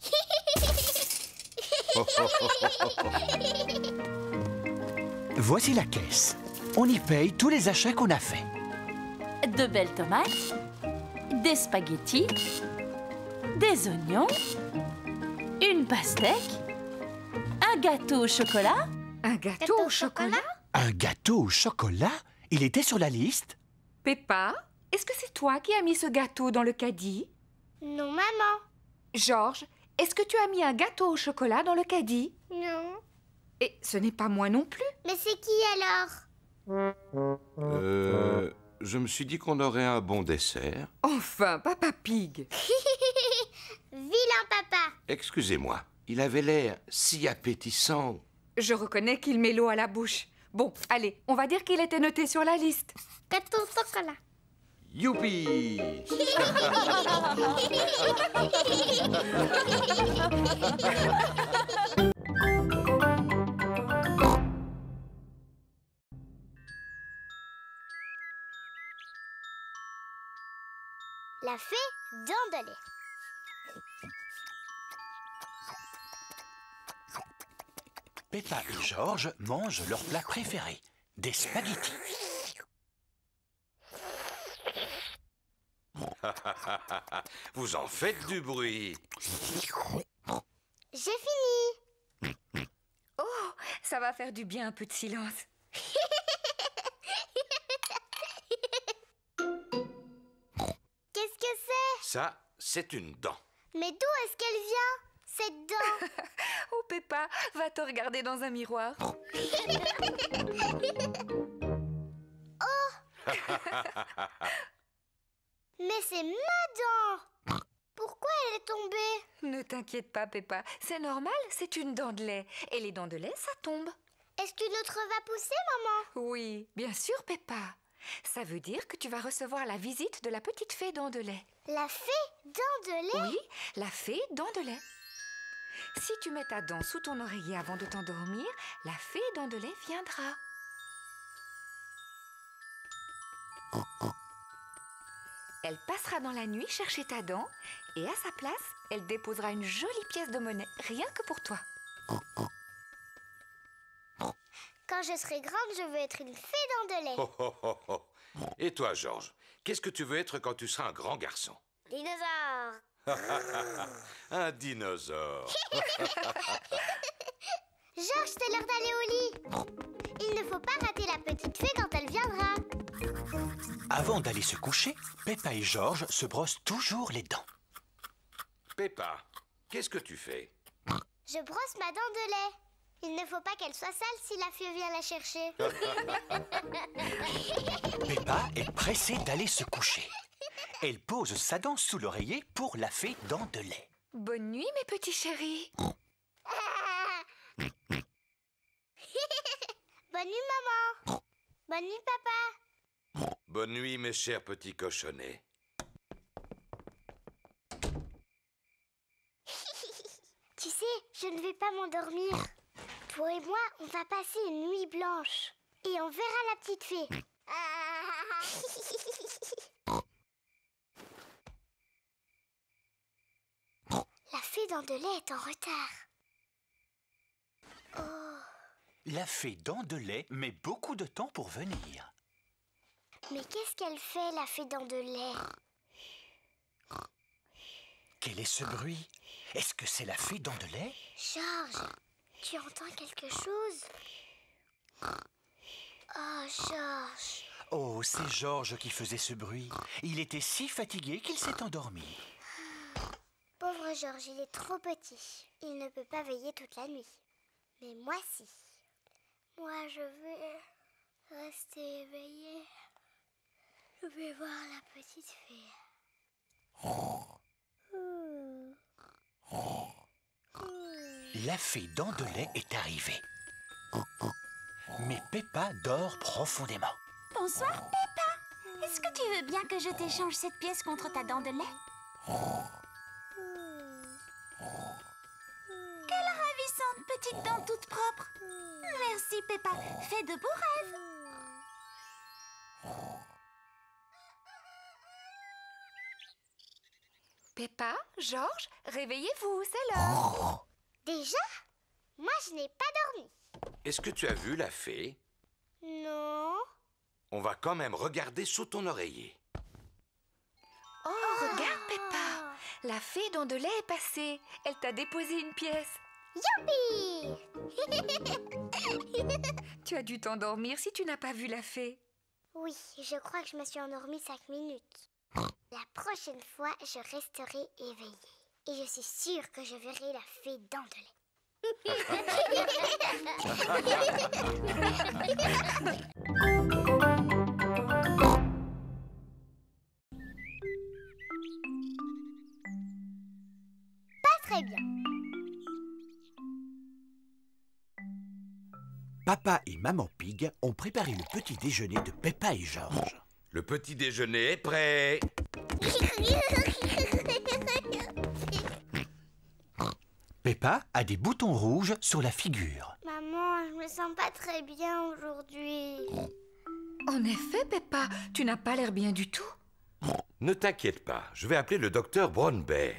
Voici la caisse. On y paye tous les achats qu'on a faits. De belles tomates, des spaghettis, des oignons, une pastèque, un gâteau au chocolat. Un gâteau, gâteau au chocolat? Un gâteau au chocolat? Il était sur la liste. Peppa, est-ce que c'est toi qui as mis ce gâteau dans le caddie? Non, maman. Georges, est-ce que tu as mis un gâteau au chocolat dans le caddie? Non. Et ce n'est pas moi non plus. Mais c'est qui alors? Euh... Je me suis dit qu'on aurait un bon dessert. Enfin, Papa Pig. Vilain papa. Excusez-moi, il avait l'air si appétissant. Je reconnais qu'il met l'eau à la bouche. Bon, allez, on va dire qu'il était noté sur la liste. Gâteau au chocolat. Youpi! La fée d'Andalais. Peppa et Georges mangent leur plat préféré, des spaghettis. Vous en faites du bruit. J'ai fini. Oh, ça va faire du bien un peu de silence. Qu'est-ce que c'est? Ça, c'est une dent. Mais d'où est-ce qu'elle vient? Cette dent. Oh, Peppa, va te regarder dans un miroir. Oh. Mais c'est ma dent. Pourquoi elle est tombée? Ne t'inquiète pas, Peppa. C'est normal, c'est une dent de lait. Et les dents de lait, ça tombe. Est-ce qu'une autre va pousser, maman? Oui, bien sûr, Peppa. Ça veut dire que tu vas recevoir la visite de la petite fée dent de lait. La fée dent de lait? Oui, la fée dent de lait. Si tu mets ta dent sous ton oreiller avant de t'endormir, la fée dent de lait viendra. Elle passera dans la nuit chercher ta dent et à sa place, elle déposera une jolie pièce de monnaie, rien que pour toi. Quand je serai grande, je veux être une fée dent de lait. Oh, oh, oh, oh. Et toi, Georges, qu'est-ce que tu veux être quand tu seras un grand garçon? Dinosaure. Un dinosaure. Georges, c'est l'heure d'aller au lit. Il ne faut pas rater la petite fée quand elle viendra. Avant d'aller se coucher, Peppa et Georges se brossent toujours les dents. Peppa, qu'est-ce que tu fais? Je brosse ma dent de lait. Il ne faut pas qu'elle soit sale si la fée vient la chercher. Peppa est pressée d'aller se coucher. Elle pose sa dent sous l'oreiller pour la fée dent de lait. Bonne nuit, mes petits chéris. Ah. Bonne nuit, maman. Bonne nuit, papa. Bonne nuit, mes chers petits cochonnets. Tu sais, je ne vais pas m'endormir. Toi et moi, on va passer une nuit blanche. Et on verra la petite fée. Ah. La fée dent de lait est en retard. Oh. La fée dent de lait met beaucoup de temps pour venir. Mais qu'est-ce qu'elle fait, la fée dent de lait? Quel est ce bruit? Est-ce que c'est la fée dent de lait? Georges, tu entends quelque chose? Oh, Georges. Oh, c'est Georges qui faisait ce bruit. Il était si fatigué qu'il s'est endormi. Pauvre Georges, il est trop petit. Il ne peut pas veiller toute la nuit. Mais moi, si. Moi, je veux rester éveillée. Je vais voir la petite fée. Mmh. Mmh. La fée dent de lait est arrivée. Mais Peppa dort profondément. Bonsoir, Peppa. Est-ce que tu veux bien que je t'échange cette pièce contre ta dent de lait? Petite dent toute propre. Merci, Peppa. Fais de beaux rêves. Peppa, Georges, réveillez-vous, c'est l'heure. Déjà? Moi, je n'ai pas dormi. Est-ce que tu as vu la fée? on va quand même regarder sous ton oreiller. Oh, oh, regarde, Peppa. La fée d'Ondelet est passée. Elle t'a déposé une pièce. Youpi! Tu as dû t'endormir si tu n'as pas vu la fée. Oui, je crois que je me suis endormie cinq minutes. La prochaine fois, je resterai éveillée. Et je suis sûre que je verrai la fée d'Andelay. Pas très bien. Papa et Maman Pig ont préparé le petit déjeuner de Peppa et Georges. Le petit déjeuner est prêt. Peppa a des boutons rouges sur la figure. Maman, je me sens pas très bien aujourd'hui. En effet, Peppa, tu n'as pas l'air bien du tout. Ne t'inquiète pas, je vais appeler le docteur Brownberg.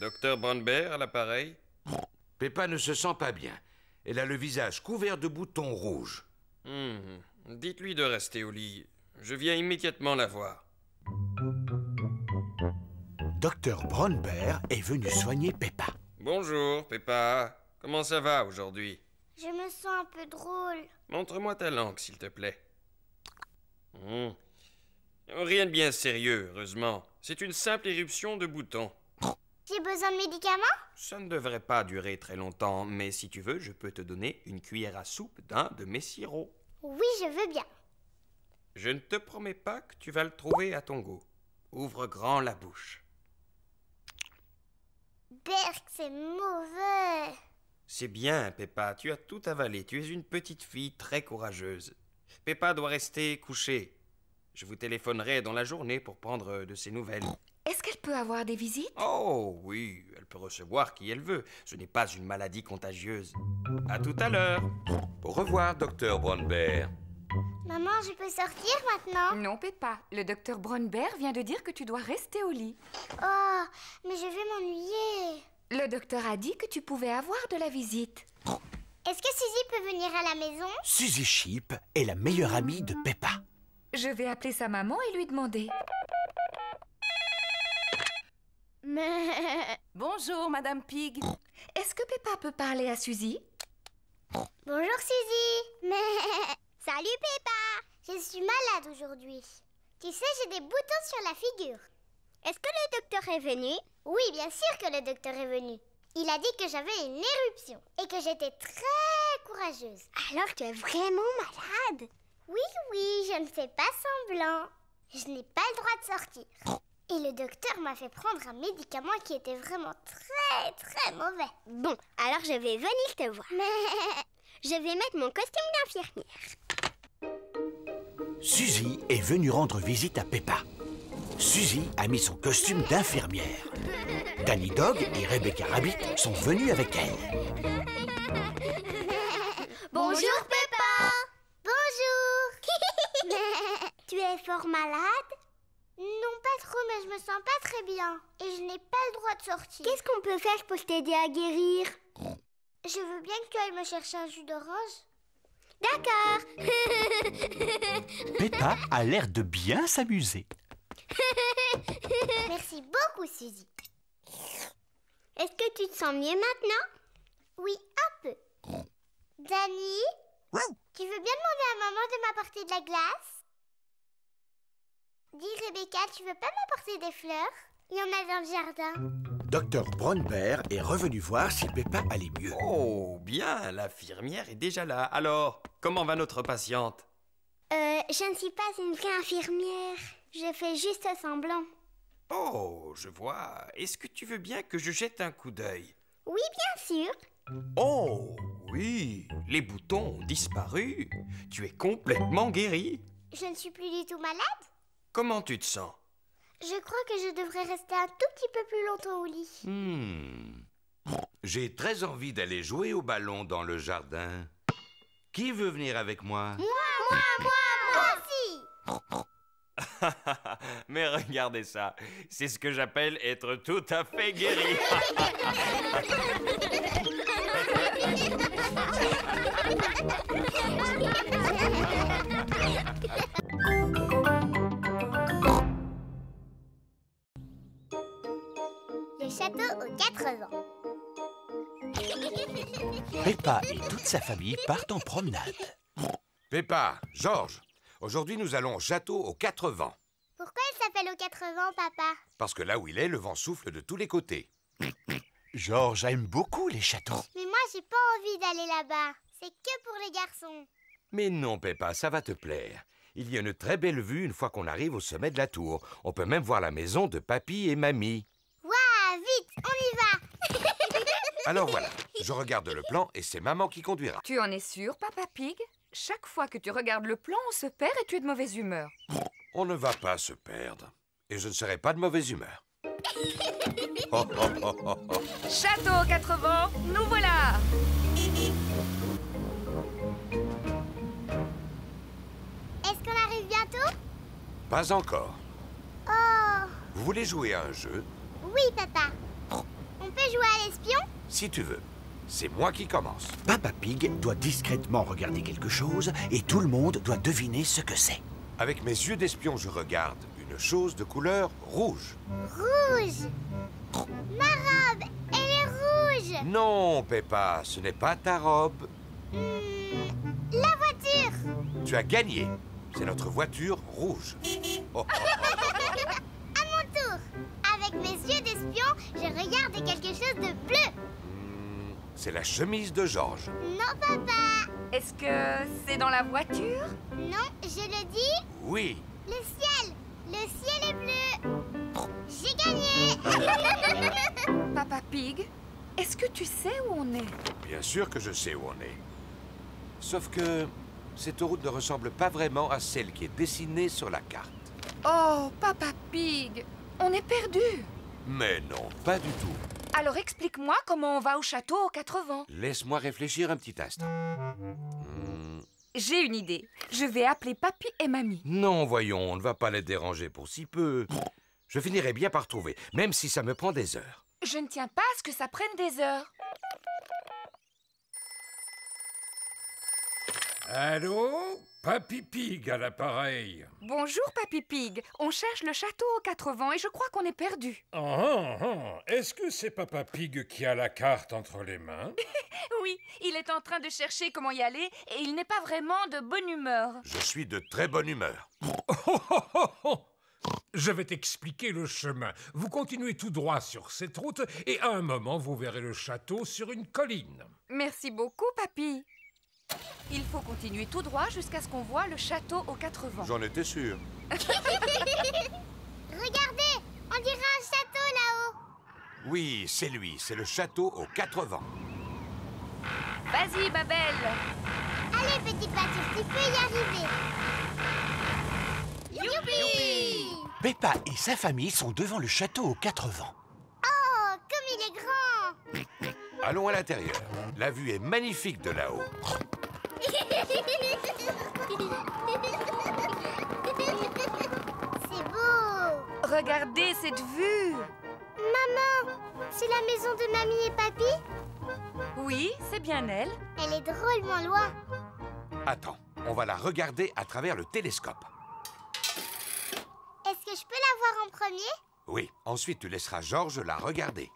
Docteur Brownberg à l'appareil. Peppa ne se sent pas bien. Elle a le visage couvert de boutons rouges. Mmh. Dites-lui de rester au lit. Je viens immédiatement la voir. Docteur Brownberg est venu soigner Peppa. Bonjour, Peppa. Comment ça va aujourd'hui? Je me sens un peu drôle. Montre-moi ta langue, s'il te plaît. Mmh. Rien de bien sérieux, heureusement. C'est une simple éruption de boutons. J'ai besoin de médicaments? Ça ne devrait pas durer très longtemps, mais si tu veux, je peux te donner une cuillère à soupe d'un de mes sirops. Oui, je veux bien. Je ne te promets pas que tu vas le trouver à ton goût. Ouvre grand la bouche. Berk, c'est mauvais. C'est bien, Peppa, tu as tout avalé. Tu es une petite fille très courageuse. Peppa doit rester couchée. Je vous téléphonerai dans la journée pour prendre de ses nouvelles. Est-ce qu'elle peut avoir des visites? Oh oui, elle peut recevoir qui elle veut. Ce n'est pas une maladie contagieuse. À tout à l'heure. Au revoir, docteur Brownberg. Maman, je peux sortir maintenant? Non, Peppa. Le docteur Brownberg vient de dire que tu dois rester au lit. Oh, mais je vais m'ennuyer. Le docteur a dit que tu pouvais avoir de la visite. Est-ce que Suzy peut venir à la maison? Suzy Sheep est la meilleure amie de Peppa. Je vais appeler sa maman et lui demander. Bonjour, Madame Pig. Est-ce que Peppa peut parler à Suzy? Bonjour, Suzy. Salut, Peppa. Je suis malade aujourd'hui. Tu sais, j'ai des boutons sur la figure. Est-ce que le docteur est venu? Oui, bien sûr que le docteur est venu. Il a dit que j'avais une éruption et que j'étais très courageuse. Alors, tu es vraiment malade? Oui, oui, je ne fais pas semblant. Je n'ai pas le droit de sortir. Et le docteur m'a fait prendre un médicament qui était vraiment très, très mauvais. Bon, alors je vais venir te voir. Mais... je vais mettre mon costume d'infirmière. Suzy est venue rendre visite à Peppa. Suzy a mis son costume d'infirmière. Danny Dog et Rebecca Rabbit sont venus avec elle. Bonjour, Peppa. Bonjour. Tu es fort malade? Non, pas trop, mais je me sens pas très bien. Et je n'ai pas le droit de sortir. Qu'est-ce qu'on peut faire pour t'aider à guérir? Je veux bien que tu ailles me chercher un jus d'orange. D'accord. Peppa a l'air de bien s'amuser. Merci beaucoup, Suzy. Est-ce que tu te sens mieux maintenant? Oui, un peu. Danny, tu veux bien demander à maman de m'apporter de la glace? Dis, Rebecca, tu veux pas m'apporter des fleurs? Il y en a dans le jardin. Docteur Brownberg est revenu voir si Peppa allait mieux. Oh, bien, l'infirmière est déjà là. Alors, comment va notre patiente? Euh, je ne suis pas une vraie infirmière. Je fais juste semblant. Oh, je vois. Est-ce que tu veux bien que je jette un coup d'œil? Oui, bien sûr. Oh, oui, les boutons ont disparu. Tu es complètement guérie. Je ne suis plus du tout malade? Comment tu te sens? Je crois que je devrais rester un tout petit peu plus longtemps au lit. Hmm. J'ai très envie d'aller jouer au ballon dans le jardin. Qui veut venir avec moi? Moi, moi, moi, moi aussi. Mais regardez ça. C'est ce que j'appelle être tout à fait guéri. Le château aux quatre vents. Peppa et toute sa famille partent en promenade. Peppa, Georges, aujourd'hui nous allons au château aux quatre vents. Pourquoi il s'appelle aux quatre vents, papa? Parce que là où il est, le vent souffle de tous les côtés. Georges aime beaucoup les châteaux. Mais moi, j'ai pas envie d'aller là-bas. C'est que pour les garçons. Mais non, Peppa, ça va te plaire. Il y a une très belle vue une fois qu'on arrive au sommet de la tour. On peut même voir la maison de papy et mamie. Waouh, vite, on y va. Alors voilà, je regarde le plan et c'est maman qui conduira. Tu en es sûr, Papa Pig? Chaque fois que tu regardes le plan, on se perd et tu es de mauvaise humeur. On ne va pas se perdre. Et je ne serai pas de mauvaise humeur. Oh, oh, oh, oh, oh. Château quatre vents, nous voilà. Est-ce qu'on arrive bientôt? Pas encore. Oh. Vous voulez jouer à un jeu? Oui, papa. On peut jouer à l'espion? Si tu veux. C'est moi qui commence. Papa Pig doit discrètement regarder quelque chose et tout le monde doit deviner ce que c'est. Avec mes yeux d'espion, je regarde une chose de couleur rouge. Rouge? Ma robe, elle est rouge. Non, Peppa, ce n'est pas ta robe. Mmh, la voiture. Tu as gagné. C'est notre voiture rouge. Oh, oh, oh. À mon tour. Avec mes yeux d'espion, je regarde quelque chose de bleu. Mmh, c'est la chemise de Georges. Non, papa. Est-ce que c'est dans la voiture? Non, je le dis. Oui. Le ciel. Le ciel est bleu. J'ai gagné. Papa Pig, est-ce que tu sais où on est? Bien sûr que je sais où on est. Sauf que cette route ne ressemble pas vraiment à celle qui est dessinée sur la carte. Oh, Papa Pig, on est perdu. Mais non, pas du tout. Alors explique-moi comment on va au château aux quatre vents. Laisse-moi réfléchir un petit instant. Hmm. J'ai une idée. Je vais appeler Papy et Mamie. Non, voyons, on ne va pas les déranger pour si peu. Je finirai bien par trouver, même si ça me prend des heures. Je ne tiens pas à ce que ça prenne des heures. Allô? Papy Pig à l'appareil. Bonjour, Papy Pig. On cherche le château aux quatre vents et je crois qu'on est perdu. Ah, ah. Est-ce que c'est Papa Pig qui a la carte entre les mains? Oui, il est en train de chercher comment y aller et il n'est pas vraiment de bonne humeur. Je suis de très bonne humeur. Oh, oh, oh, oh. Je vais t'expliquer le chemin. Vous continuez tout droit sur cette route et à un moment, vous verrez le château sur une colline. Merci beaucoup, papy. Il faut continuer tout droit jusqu'à ce qu'on voit le château aux quatre vents. J'en étais sûr. Regardez, on dirait un château là-haut. Oui, c'est lui, c'est le château aux quatre vents. Vas-y, Babel. Allez, petit pâture, tu peux y arriver. Youpi! Peppa et sa famille sont devant le château aux quatre vents. Oh, comme il est grand! Allons à l'intérieur. La vue est magnifique de là-haut. C'est beau! Regardez cette vue! Maman, c'est la maison de mamie et papy? Oui, c'est bien elle. Elle est drôlement loin. Attends, on va la regarder à travers le télescope. Est-ce que je peux la voir en premier? Oui, ensuite tu laisseras Georges la regarder.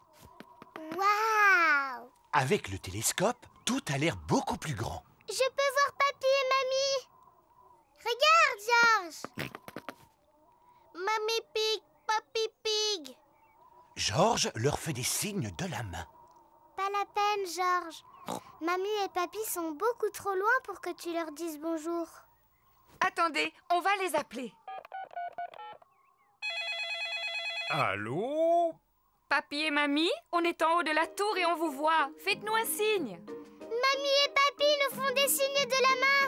Waouh! Avec le télescope, tout a l'air beaucoup plus grand. Je peux voir papy et mamie. Regarde, Georges. Mamie Pig, Papy Pig. Georges leur fait des signes de la main. Pas la peine, Georges. Mamie et papy sont beaucoup trop loin pour que tu leur dises bonjour. Attendez, on va les appeler. Allô? Papy et mamie, on est en haut de la tour et on vous voit. Faites-nous un signe. Mamie et papy nous font des signes de la main.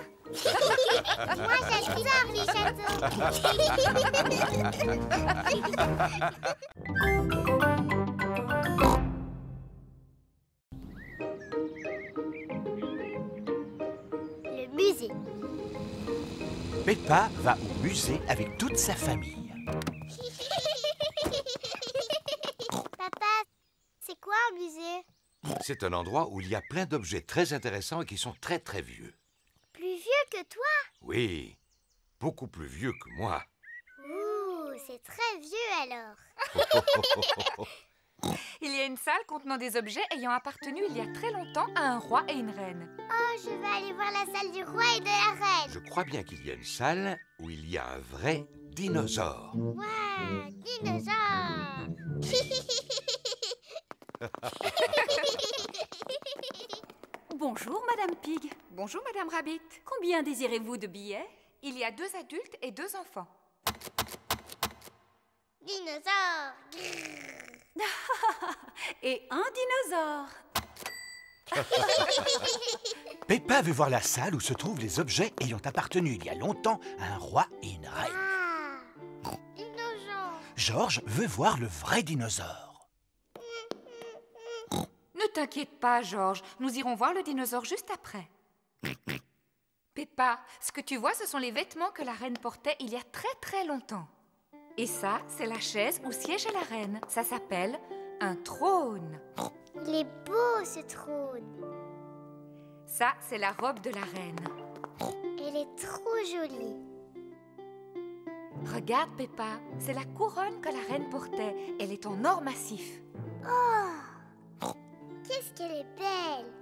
Moi, j'adore les châteaux. Le musée. Peppa va au musée avec toute sa famille. Papa, c'est quoi un musée? C'est un endroit où il y a plein d'objets très intéressants et qui sont très très vieux. Plus vieux que toi? Oui, beaucoup plus vieux que moi. Ouh, c'est très vieux alors. Il y a une salle contenant des objets ayant appartenu il y a très longtemps à un roi et une reine. Oh, je vais aller voir la salle du roi et de la reine. Je crois bien qu'il y a une salle où il y a un vrai dinosaure. Ouais, dinosaure. Bonjour, Madame Pig. Bonjour, Madame Rabbit. Combien désirez-vous de billets? Il y a deux adultes et deux enfants. Dinosaure. Grrr. Et un dinosaure. Peppa veut voir la salle où se trouvent les objets ayant appartenu il y a longtemps à un roi et une reine. Ah, dinosaure. Georges veut voir le vrai dinosaure. Ne t'inquiète pas, Georges. Nous irons voir le dinosaure juste après. Peppa, ce que tu vois, ce sont les vêtements que la reine portait il y a très très longtemps. Et ça, c'est la chaise où siège la reine. Ça s'appelle un trône. Il est beau, ce trône. Ça, c'est la robe de la reine. Elle est trop jolie. Regarde, Peppa, c'est la couronne que la reine portait. Elle est en or massif. Oh! Qu'est-ce qu'elle est belle!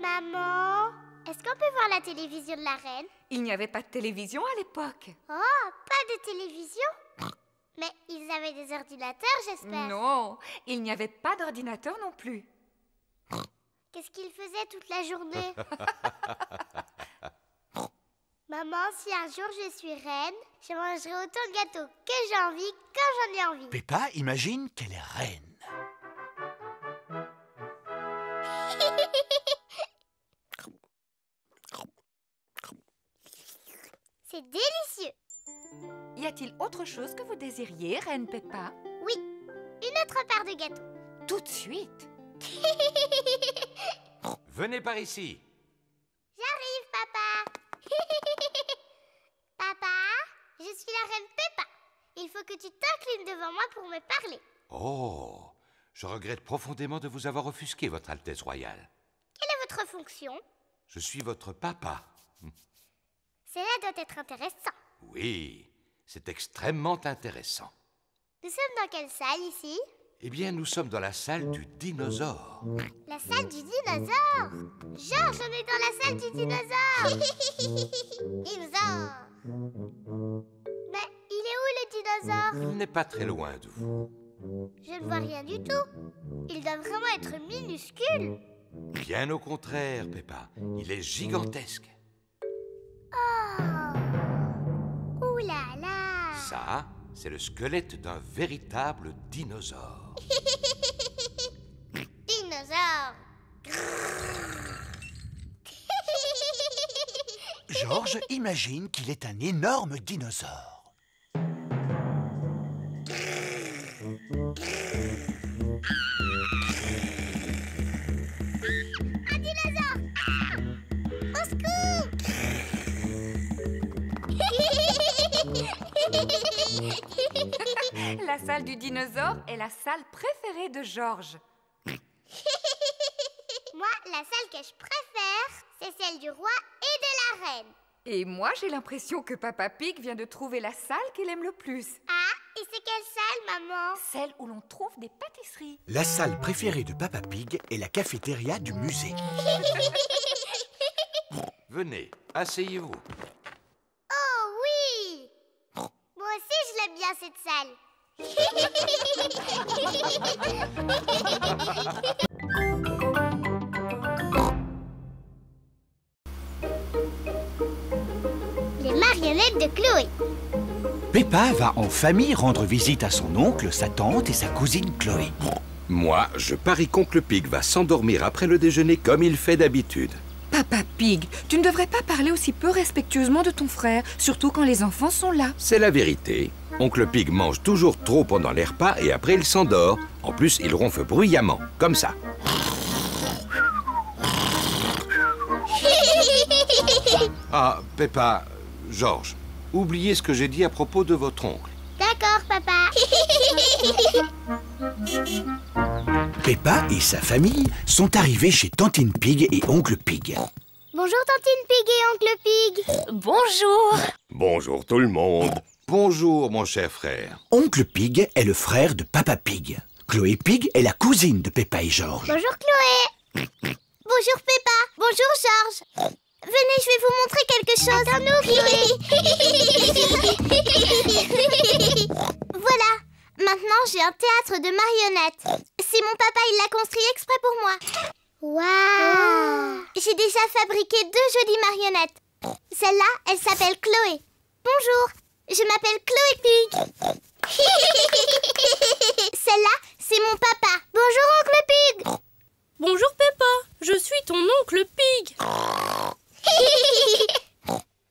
Maman, est-ce qu'on peut voir la télévision de la reine? Il n'y avait pas de télévision à l'époque. Oh, pas de télévision? Mais ils avaient des ordinateurs, j'espère. Non, il n'y avait pas d'ordinateur non plus. Qu'est-ce qu'ils faisaient toute la journée? Maman, si un jour je suis reine, je mangerai autant de gâteaux que j'ai envie quand j'en ai envie. Peppa imagine qu'elle est reine. C'est délicieux. Y a-t-il autre chose que vous désiriez, Reine Peppa? Oui, une autre part de gâteau. Tout de suite. Venez par ici. J'arrive, Papa. Papa, je suis la Reine Peppa. Il faut que tu t'inclines devant moi pour me parler. Oh, je regrette profondément de vous avoir offusqué, Votre Altesse Royale. Quelle est votre fonction? Je suis votre papa. Cela doit être intéressant. Oui, c'est extrêmement intéressant. Nous sommes dans quelle salle ici? Eh bien, nous sommes dans la salle du dinosaure. La salle du dinosaure? Georges, on est dans la salle du dinosaure. Dinosaure. Mais il est où le dinosaure? Il n'est pas très loin de vous. Je ne vois rien du tout. Il doit vraiment être minuscule. Bien au contraire, Peppa. Il est gigantesque. Oh! Ouh là là! Ça, c'est le squelette d'un véritable dinosaure. Dinosaure! Georges imagine qu'il est un énorme dinosaure. La salle du dinosaure est la salle préférée de Georges. Moi, la salle que je préfère, c'est celle du roi et de la reine. Et moi, j'ai l'impression que Papa Pig vient de trouver la salle qu'il aime le plus. Ah, et c'est quelle salle, maman? Celle où l'on trouve des pâtisseries. La salle préférée de Papa Pig est la cafétéria du musée. Venez, asseyez-vous. Moi aussi, je l'aime bien, cette salle. Les marionnettes de Chloé. Peppa va en famille rendre visite à son oncle, sa tante et sa cousine Chloé. Moi, je parie qu'Oncle Pig va s'endormir après le déjeuner comme il fait d'habitude. Papa Pig, tu ne devrais pas parler aussi peu respectueusement de ton frère, surtout quand les enfants sont là. C'est la vérité. Oncle Pig mange toujours trop pendant les repas et après il s'endort. En plus, il ronfle bruyamment, comme ça. Ah, Peppa, Georges, oubliez ce que j'ai dit à propos de votre oncle. D'accord, Papa. Peppa et sa famille sont arrivés chez Tantine Pig et Oncle Pig. Bonjour Tantine Pig et Oncle Pig. Bonjour. Bonjour tout le monde. Bonjour mon cher frère. Oncle Pig est le frère de Papa Pig. Chloé Pig est la cousine de Peppa et Georges. Bonjour Chloé. Bonjour Peppa. Bonjour Georges. Venez, je vais vous montrer quelque chose. Attends-nous, Chloé. Voilà. Maintenant, j'ai un théâtre de marionnettes. C'est mon papa, il l'a construit exprès pour moi. Waouh! Wow. J'ai déjà fabriqué deux jolies marionnettes. Celle-là, elle s'appelle Chloé. Bonjour, je m'appelle Chloé Pig. Celle-là, c'est mon papa. Bonjour, Oncle Pig. Bonjour, Peppa. Je suis ton Oncle Pig.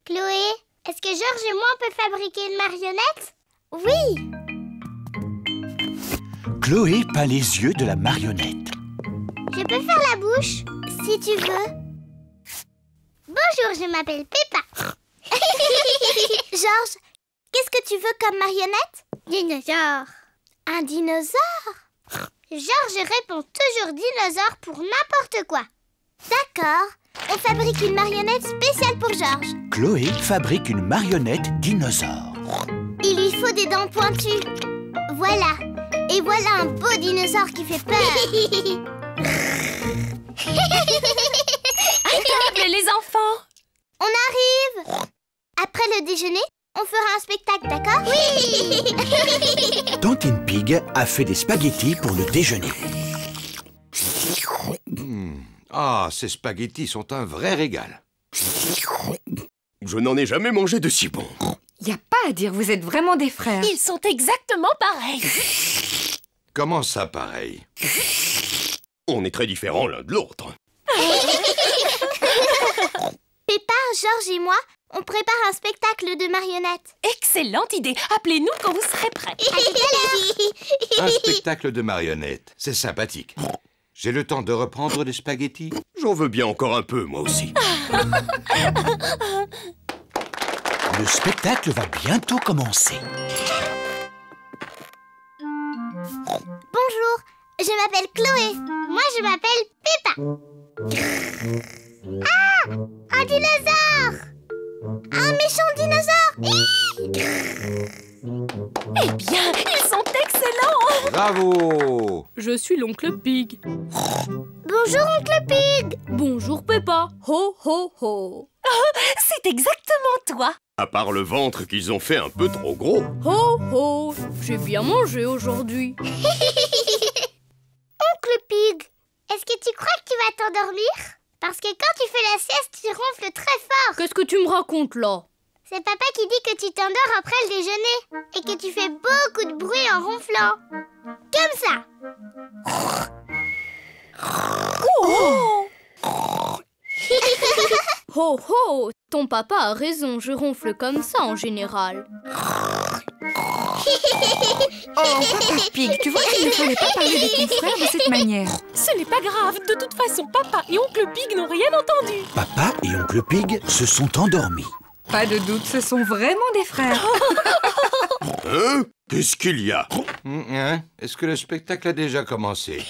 Chloé, est-ce que Georges et moi on peut fabriquer une marionnette? Oui. Chloé peint les yeux de la marionnette. Je peux faire la bouche, si tu veux. Bonjour, je m'appelle Peppa. Georges, qu'est-ce que tu veux comme marionnette? Dinosaure. Un dinosaure? Georges répond toujours dinosaure pour n'importe quoi. D'accord. On fabrique une marionnette spéciale pour Georges. Chloé fabrique une marionnette dinosaure. Il lui faut des dents pointues. Voilà. Et voilà un beau dinosaure qui fait peur. Attendez les enfants. On arrive. Après le déjeuner, on fera un spectacle, d'accord? Oui. Tantine Pig a fait des spaghettis pour le déjeuner. Ah, ces spaghettis sont un vrai régal. Je n'en ai jamais mangé de si bon. Y a pas à dire, vous êtes vraiment des frères. Ils sont exactement pareils. Comment ça, pareil? On est très différents l'un de l'autre. Peppa, Georges et moi, on prépare un spectacle de marionnettes. Excellente idée. Appelez-nous quand vous serez prêts. Un spectacle de marionnettes, c'est sympathique. J'ai le temps de reprendre les spaghettis? J'en veux bien encore un peu, moi aussi. Le spectacle va bientôt commencer. Bonjour, je m'appelle Chloé. Moi, je m'appelle Peppa. Ah! Un dinosaure! Un méchant dinosaure! Eh bien, ils sont excellents! Bravo! Je suis l'oncle Pig. Bonjour, oncle Pig. Bonjour, Peppa. Ho, ho, ho. Oh, c'est exactement toi. À part le ventre qu'ils ont fait un peu trop gros. Ho, ho. J'ai bien mangé aujourd'hui. Oncle Pig, est-ce que tu crois que tu vas t'endormir? Parce que quand tu fais la sieste, tu ronfles très fort. Qu'est-ce que tu me racontes, là? C'est papa qui dit que tu t'endors après le déjeuner et que tu fais beaucoup de bruit en ronflant. Comme ça. Oh, oh. Oh, oh. Ton papa a raison, je ronfle comme ça en général. Oh, Papa Pig, tu vois qu'il ne fallait pas parler de ton frère de cette manière. Ce n'est pas grave, de toute façon, Papa et Oncle Pig n'ont rien entendu. Papa et Oncle Pig se sont endormis. Pas de doute, ce sont vraiment des frères. Hein? Qu'est-ce qu'il y a? Hein? Est-ce que le spectacle a déjà commencé?